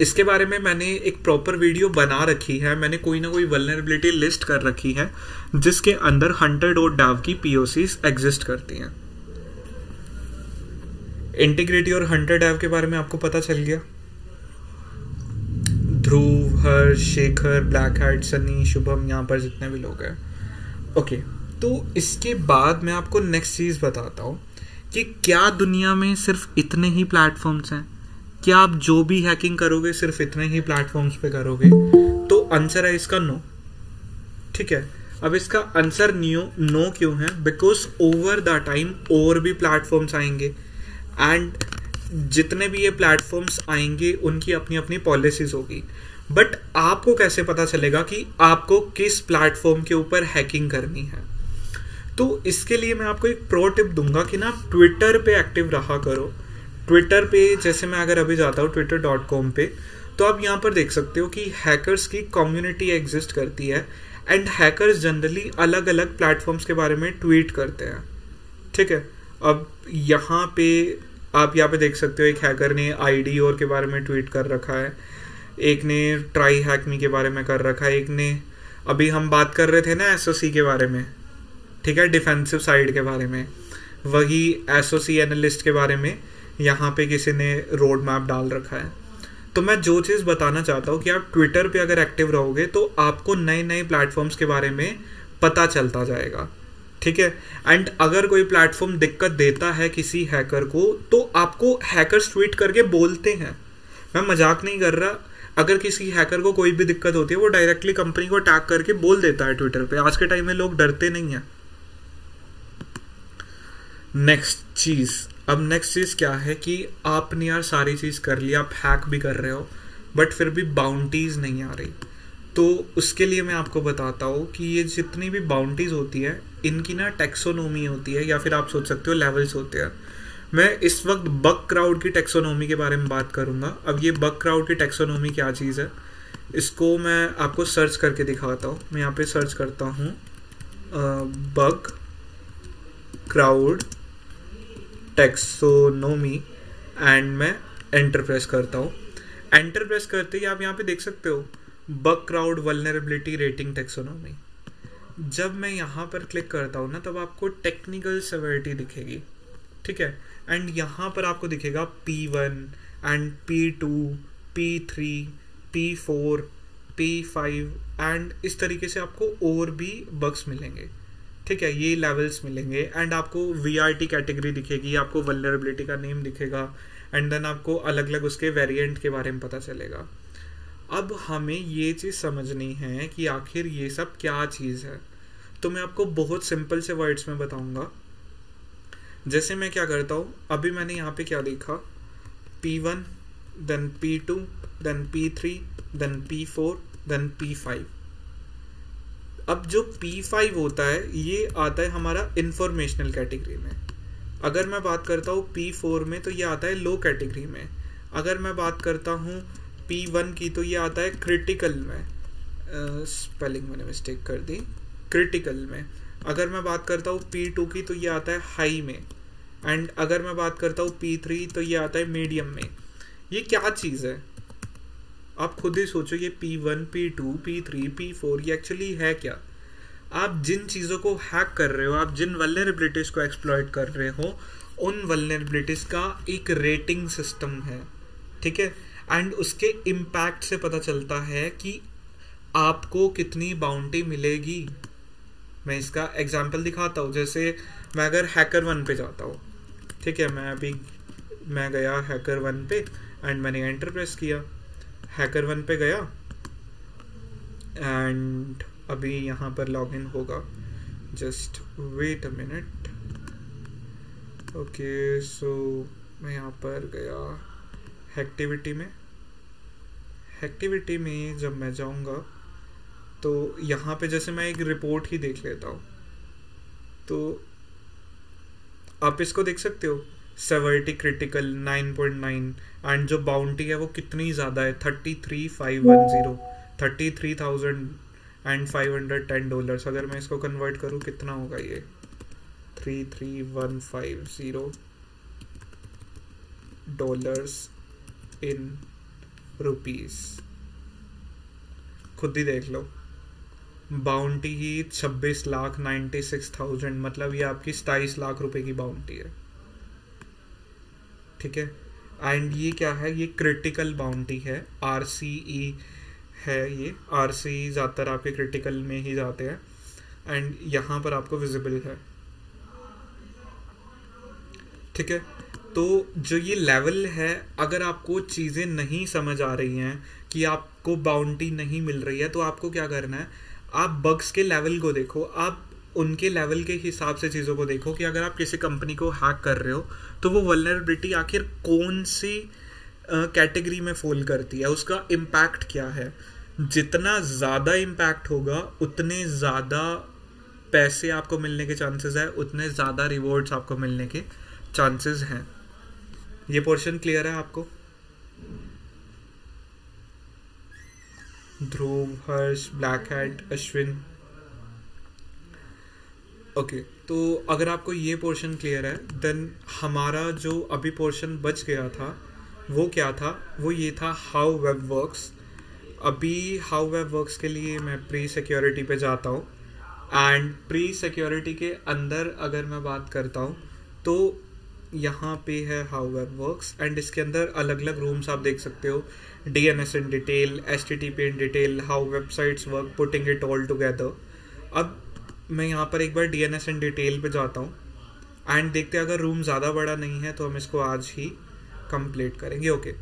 इसके बारे में मैंने एक प्रॉपर वीडियो बना रखी है, मैंने कोई ना कोई वल्नरेबिलिटी लिस्ट कर रखी है जिसके अंदर हंटर डॉट डैव की पीओसीज एग्जिस्ट करती हैं। इंटीग्रिटी और हंटर डैव के बारे में आपको पता चल गया। ध्रुव, हर्ष, शेखर, ब्लैक हैट, सनी, शुभम, यहाँ पर जितने भी लोग हैं। ओके, तो इसके बाद मैं आपको नेक्स्ट चीज़ बताता हूँ कि क्या दुनिया में सिर्फ इतने ही प्लेटफॉर्म्स हैं? क्या आप जो भी हैकिंग करोगे सिर्फ इतने ही प्लेटफॉर्म्स पे करोगे? तो आंसर है इसका नो। ठीक है, अब इसका आंसर नो नो क्यों है? बिकॉज ओवर द टाइम और भी प्लेटफॉर्म्स आएंगे एंड जितने भी ये प्लेटफॉर्म्स आएंगे उनकी अपनी अपनी पॉलिसीज होगी। बट आपको कैसे पता चलेगा कि आपको किस प्लेटफॉर्म के ऊपर हैकिंग करनी है? तो इसके लिए मैं आपको एक प्रो टिप दूंगा कि ना ट्विटर पे एक्टिव रहा करो। ट्विटर पे जैसे मैं अगर अभी जाता हूँ ट्विटर डॉट कॉम पे तो आप यहाँ पर देख सकते हो कि हैकर्स की कम्युनिटी एग्जिस्ट करती है एंड हैकर्स जनरली अलग अलग प्लेटफॉर्म्स के बारे में ट्वीट करते हैं। ठीक है, अब यहाँ पे आप यहाँ पे देख सकते हो एक हैकर ने आईडी और के बारे में ट्वीट कर रखा है, एक ने ट्राई हैक मी के बारे में कर रखा है, एक ने अभी हम बात कर रहे थे ना एसओसी के बारे में, ठीक है, डिफेंसिव साइड के बारे में, वही एसओसी एनालिस्ट के बारे में यहाँ पे किसी ने रोड मैप डाल रखा है। तो मैं जो चीज़ बताना चाहता हूँ कि आप ट्विटर पे अगर एक्टिव रहोगे तो आपको नए नए प्लेटफॉर्म्स के बारे में पता चलता जाएगा। ठीक है, एंड अगर कोई प्लेटफॉर्म दिक्कत देता है किसी हैकर को तो आपको हैकर्स ट्वीट करके बोलते हैं, मैं मजाक नहीं कर रहा। अगर किसी हैकर को कोई भी दिक्कत होती है वो डायरेक्टली कंपनी को टैग करके बोल देता है ट्विटर पे। आज के टाइम में लोग डरते नहीं हैं। नेक्स्ट चीज़ अब नेक्स्ट चीज़ क्या है कि आपने यार सारी चीज़ कर ली, आप हैक भी कर रहे हो, बट फिर भी बाउंटीज़ नहीं आ रही। तो उसके लिए मैं आपको बताता हूँ कि ये जितनी भी बाउंटीज़ होती है इनकी ना टैक्सोनॉमी होती है, या फिर आप सोच सकते हो लेवल्स होते हैं। मैं इस वक्त बग क्राउड की टैक्सोनॉमी के बारे में बात करूँगा। अब ये बग क्राउड की टैक्सोनॉमी क्या चीज़ है, इसको मैं आपको सर्च करके दिखाता हूँ। मैं यहाँ पे सर्च करता हूँ बग क्राउड टैक्सोनॉमी एंड मैं एंटर प्रेस करता हूँ। एंटर प्रेस करते ही आप यहाँ पे देख सकते हो Bugcrowd vulnerability rating taxonomy. जब मैं यहाँ पर क्लिक करता हूँ ना, तब आपको टेक्निकल सेवेरिटी दिखेगी, ठीक है। एंड यहाँ पर आपको दिखेगा P one and P two, P three, P four, P five and इस तरीके से आपको और भी बग्स मिलेंगे, ठीक है। ये लेवल्स मिलेंगे एंड आपको वी आर टी कैटेगरी दिखेगी, आपको वल्नरेबिलिटी का नेम दिखेगा एंड देन आपको अलग अलग उसके वेरिएंट के बारे में पता चलेगा। अब हमें ये चीज़ समझनी है कि आखिर ये सब क्या चीज़ है। तो मैं आपको बहुत सिंपल से वर्ड्स में बताऊंगा। जैसे मैं क्या करता हूँ, अभी मैंने यहाँ पे क्या देखा, P one then P two then P three then P four then P five. अब जो पी फाइव होता है ये आता है हमारा इंफॉर्मेशनल कैटेगरी में। अगर मैं बात करता हूँ पी फोर में तो ये आता है लो कैटेगरी में। अगर मैं बात करता हूँ पी वन की तो ये आता है क्रिटिकल में, स्पेलिंग मैंने मिस्टेक कर दी, क्रिटिकल में। अगर मैं बात करता हूँ पी टू की तो ये आता है हाई में एंड अगर मैं बात करता हूँ पी थ्री तो ये आता है मीडियम में। ये क्या चीज़ है, आप खुद ही सोचो। ये P one, P two, P three, P four ये एक्चुअली है क्या। आप जिन चीज़ों को हैक कर रहे हो, आप जिन वल्नरेबिलिटीज़ को एक्सप्लॉइट कर रहे हो, उन वल्नरेबिलिटीज़ का एक रेटिंग सिस्टम है, ठीक है। एंड उसके इम्पैक्ट से पता चलता है कि आपको कितनी बाउंटी मिलेगी। मैं इसका एग्जाम्पल दिखाता हूँ। जैसे मैं अगर हैकरवन पे जाता हूँ, ठीक है, मैं अभी मैं गया हैकरवन पे एंड मैंने एंटर प्रेस किया, हैकरवन पे गया एंड अभी यहाँ पर लॉगिन होगा। Just wait a minute. Okay, so मैं यहाँ पर गया हैक्टिविटी में। हैक्टिविटी में जब मैं जाऊँगा तो यहाँ पे जैसे मैं एक रिपोर्ट ही देख लेता हूँ, तो आप इसको देख सकते हो, severity critical nine point nine and जो बाउंटी है वो कितनी ज़्यादा है, thirty three thousand five hundred ten, thirty three thousand five hundred ten dollars. अगर मैं इसको कन्वर्ट करूँ कितना होगा ये, thirty three thousand one hundred fifty dollars in rupees. खुद ही देख लो, बाउंटी ही छब्बीस लाख छियानवे हज़ार, मतलब ये आपकी सताईस लाख रुपए की बाउंटी है, ठीक है। एंड ये क्या है, ये क्रिटिकल बाउंटी है, आर सी ई है। ये आर सी ई ज़्यादातर आपके क्रिटिकल में ही जाते हैं एंड यहाँ पर आपको विजिबल है, ठीक है। तो जो ये लेवल है, अगर आपको चीज़ें नहीं समझ आ रही हैं कि आपको बाउंटी नहीं मिल रही है, तो आपको क्या करना है, आप बग्स के लेवल को देखो, आप उनके लेवल के हिसाब से चीज़ों को देखो कि अगर आप किसी कंपनी को हैक कर रहे हो तो वो वल्नरेबिलिटी आखिर कौन सी कैटेगरी में फॉल करती है, उसका इम्पैक्ट क्या है। जितना ज़्यादा इम्पैक्ट होगा उतने ज़्यादा पैसे आपको मिलने के चांसेस है, उतने ज़्यादा रिवॉर्ड्स आपको मिलने के चांसेस हैं। ये पोर्शन क्लियर है आपको। Dhruv, Harsh, black hat, Ashwin, okay okay, तो अगर आपको ये पोर्शन क्लियर है, देन हमारा जो अभी पोर्शन बच गया था वो क्या था, वो ये था हाउ वेब वर्क्स। अभी हाउ वेब वर्क्स के लिए मैं प्री सिक्योरिटी पे जाता हूँ एंड प्री सिक्योरिटी के अंदर अगर मैं बात करता हूँ तो यहाँ पे है हाउ वेब वर्क्स एंड इसके अंदर अलग अलग रूम्स आप देख सकते हो, D N S in detail, H T T P in detail, how websites work, putting it all together. अब मैं यहाँ पर एक बार D N S in detail पे जाता हूँ एंड देखते हैं, अगर रूम ज़्यादा बड़ा नहीं है तो हम इसको आज ही कंप्लीट करेंगे। Okay,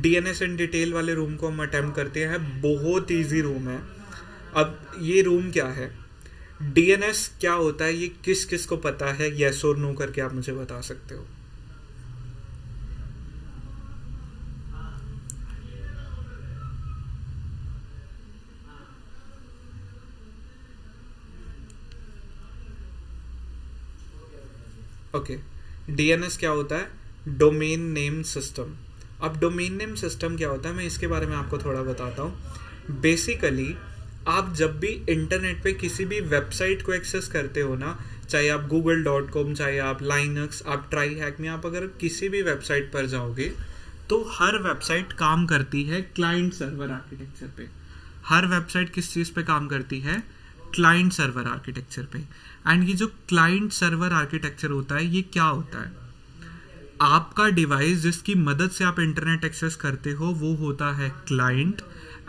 D N S in detail वाले रूम को हम अटैम्प्ट करते हैं। बहुत इजी रूम है। अब ये रूम क्या है, डी एन एस क्या होता है, ये किस किस को पता है, येस और नो करके आप मुझे बता सकते हो। ओके, डीएनएस क्या होता है? Domain name system. अब डोमेन नेम सिस्टम क्या होता है, मैं इसके बारे में आपको थोड़ा बताता हूँ। बेसिकली आप जब भी इंटरनेट पे किसी भी वेबसाइट को एक्सेस करते हो ना, चाहे आप गूगल डॉट कॉम, चाहे आप लाइनक्स, आप ट्राई हैक में, आप अगर किसी भी वेबसाइट पर जाओगे तो हर वेबसाइट काम करती है क्लाइंट सर्वर आर्किटेक्चर पे। हर वेबसाइट किस चीज़ पे काम करती है? क्लाइंट सर्वर आर्किटेक्चर पे। एंड ये जो क्लाइंट सर्वर आर्किटेक्चर होता है, ये क्या होता है? आपका डिवाइस जिसकी मदद से आप इंटरनेट एक्सेस करते हो वो होता है क्लाइंट,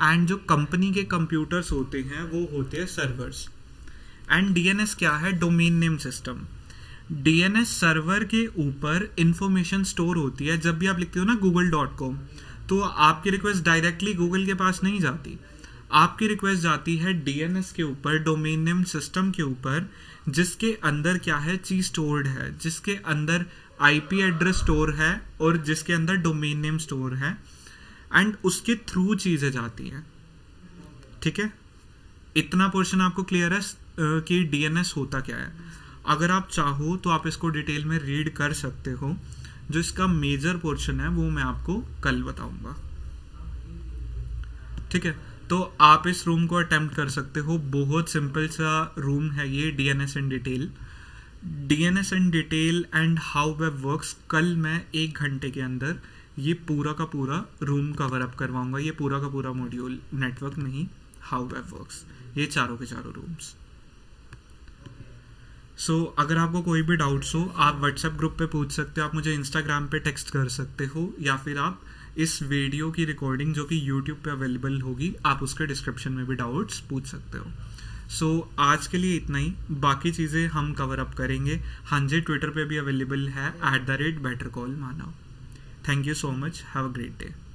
एंड जो कंपनी के कंप्यूटर्स होते हैं वो होते हैं सर्वर्स। एंड डीएनएस क्या है? Domain name system. DNS server के ऊपर इंफॉर्मेशन स्टोर होती है। जब भी आप लिखते हो ना गूगल डॉट कॉम, तो आपकी रिक्वेस्ट डायरेक्टली गूगल के पास नहीं जाती, आपकी रिक्वेस्ट जाती है डीएनएस के ऊपर, डोमेन नेम सिस्टम के ऊपर, जिसके अंदर क्या है, चीज़ स्टोर्ड है, जिसके अंदर आईपी एड्रेस स्टोर है और जिसके अंदर डोमेन नेम स्टोर है, एंड उसके थ्रू चीज़ें जाती हैं। ठीक है, इतना पोर्शन आपको क्लियर है कि डीएनएस होता क्या है। अगर आप चाहो तो आप इसको डिटेल में रीड कर सकते हो, जो इसका मेजर पोर्शन है वो मैं आपको कल बताऊंगा। ठीक है, तो आप इस रूम को अटेम्प्ट कर सकते हो, बहुत सिंपल सा रूम है ये, DNS in detail. DNS in detail and how web works, कल मैं एक घंटे के अंदर ये पूरा का पूरा रूम कवर अप करवाऊंगा, ये पूरा का पूरा मॉड्यूल, नेटवर्क नहीं, हाउ वेब वर्क्स, ये चारों के चारों रूम्स। सो so, अगर आपको कोई भी डाउट्स हो आप व्हाट्सएप ग्रुप पे पूछ सकते हो, आप मुझे इंस्टाग्राम पे टेक्स्ट कर सकते हो, या फिर आप इस वीडियो की रिकॉर्डिंग जो कि यूट्यूब पे अवेलेबल होगी आप उसके डिस्क्रिप्शन में भी डाउट्स पूछ सकते हो। सो so, आज के लिए इतना ही, बाकी चीज़ें हम कवर अप करेंगे। हाँ जी, ट्विटर पे भी अवेलेबल है, at the rate better call Manav. Thank you so much, have a great day.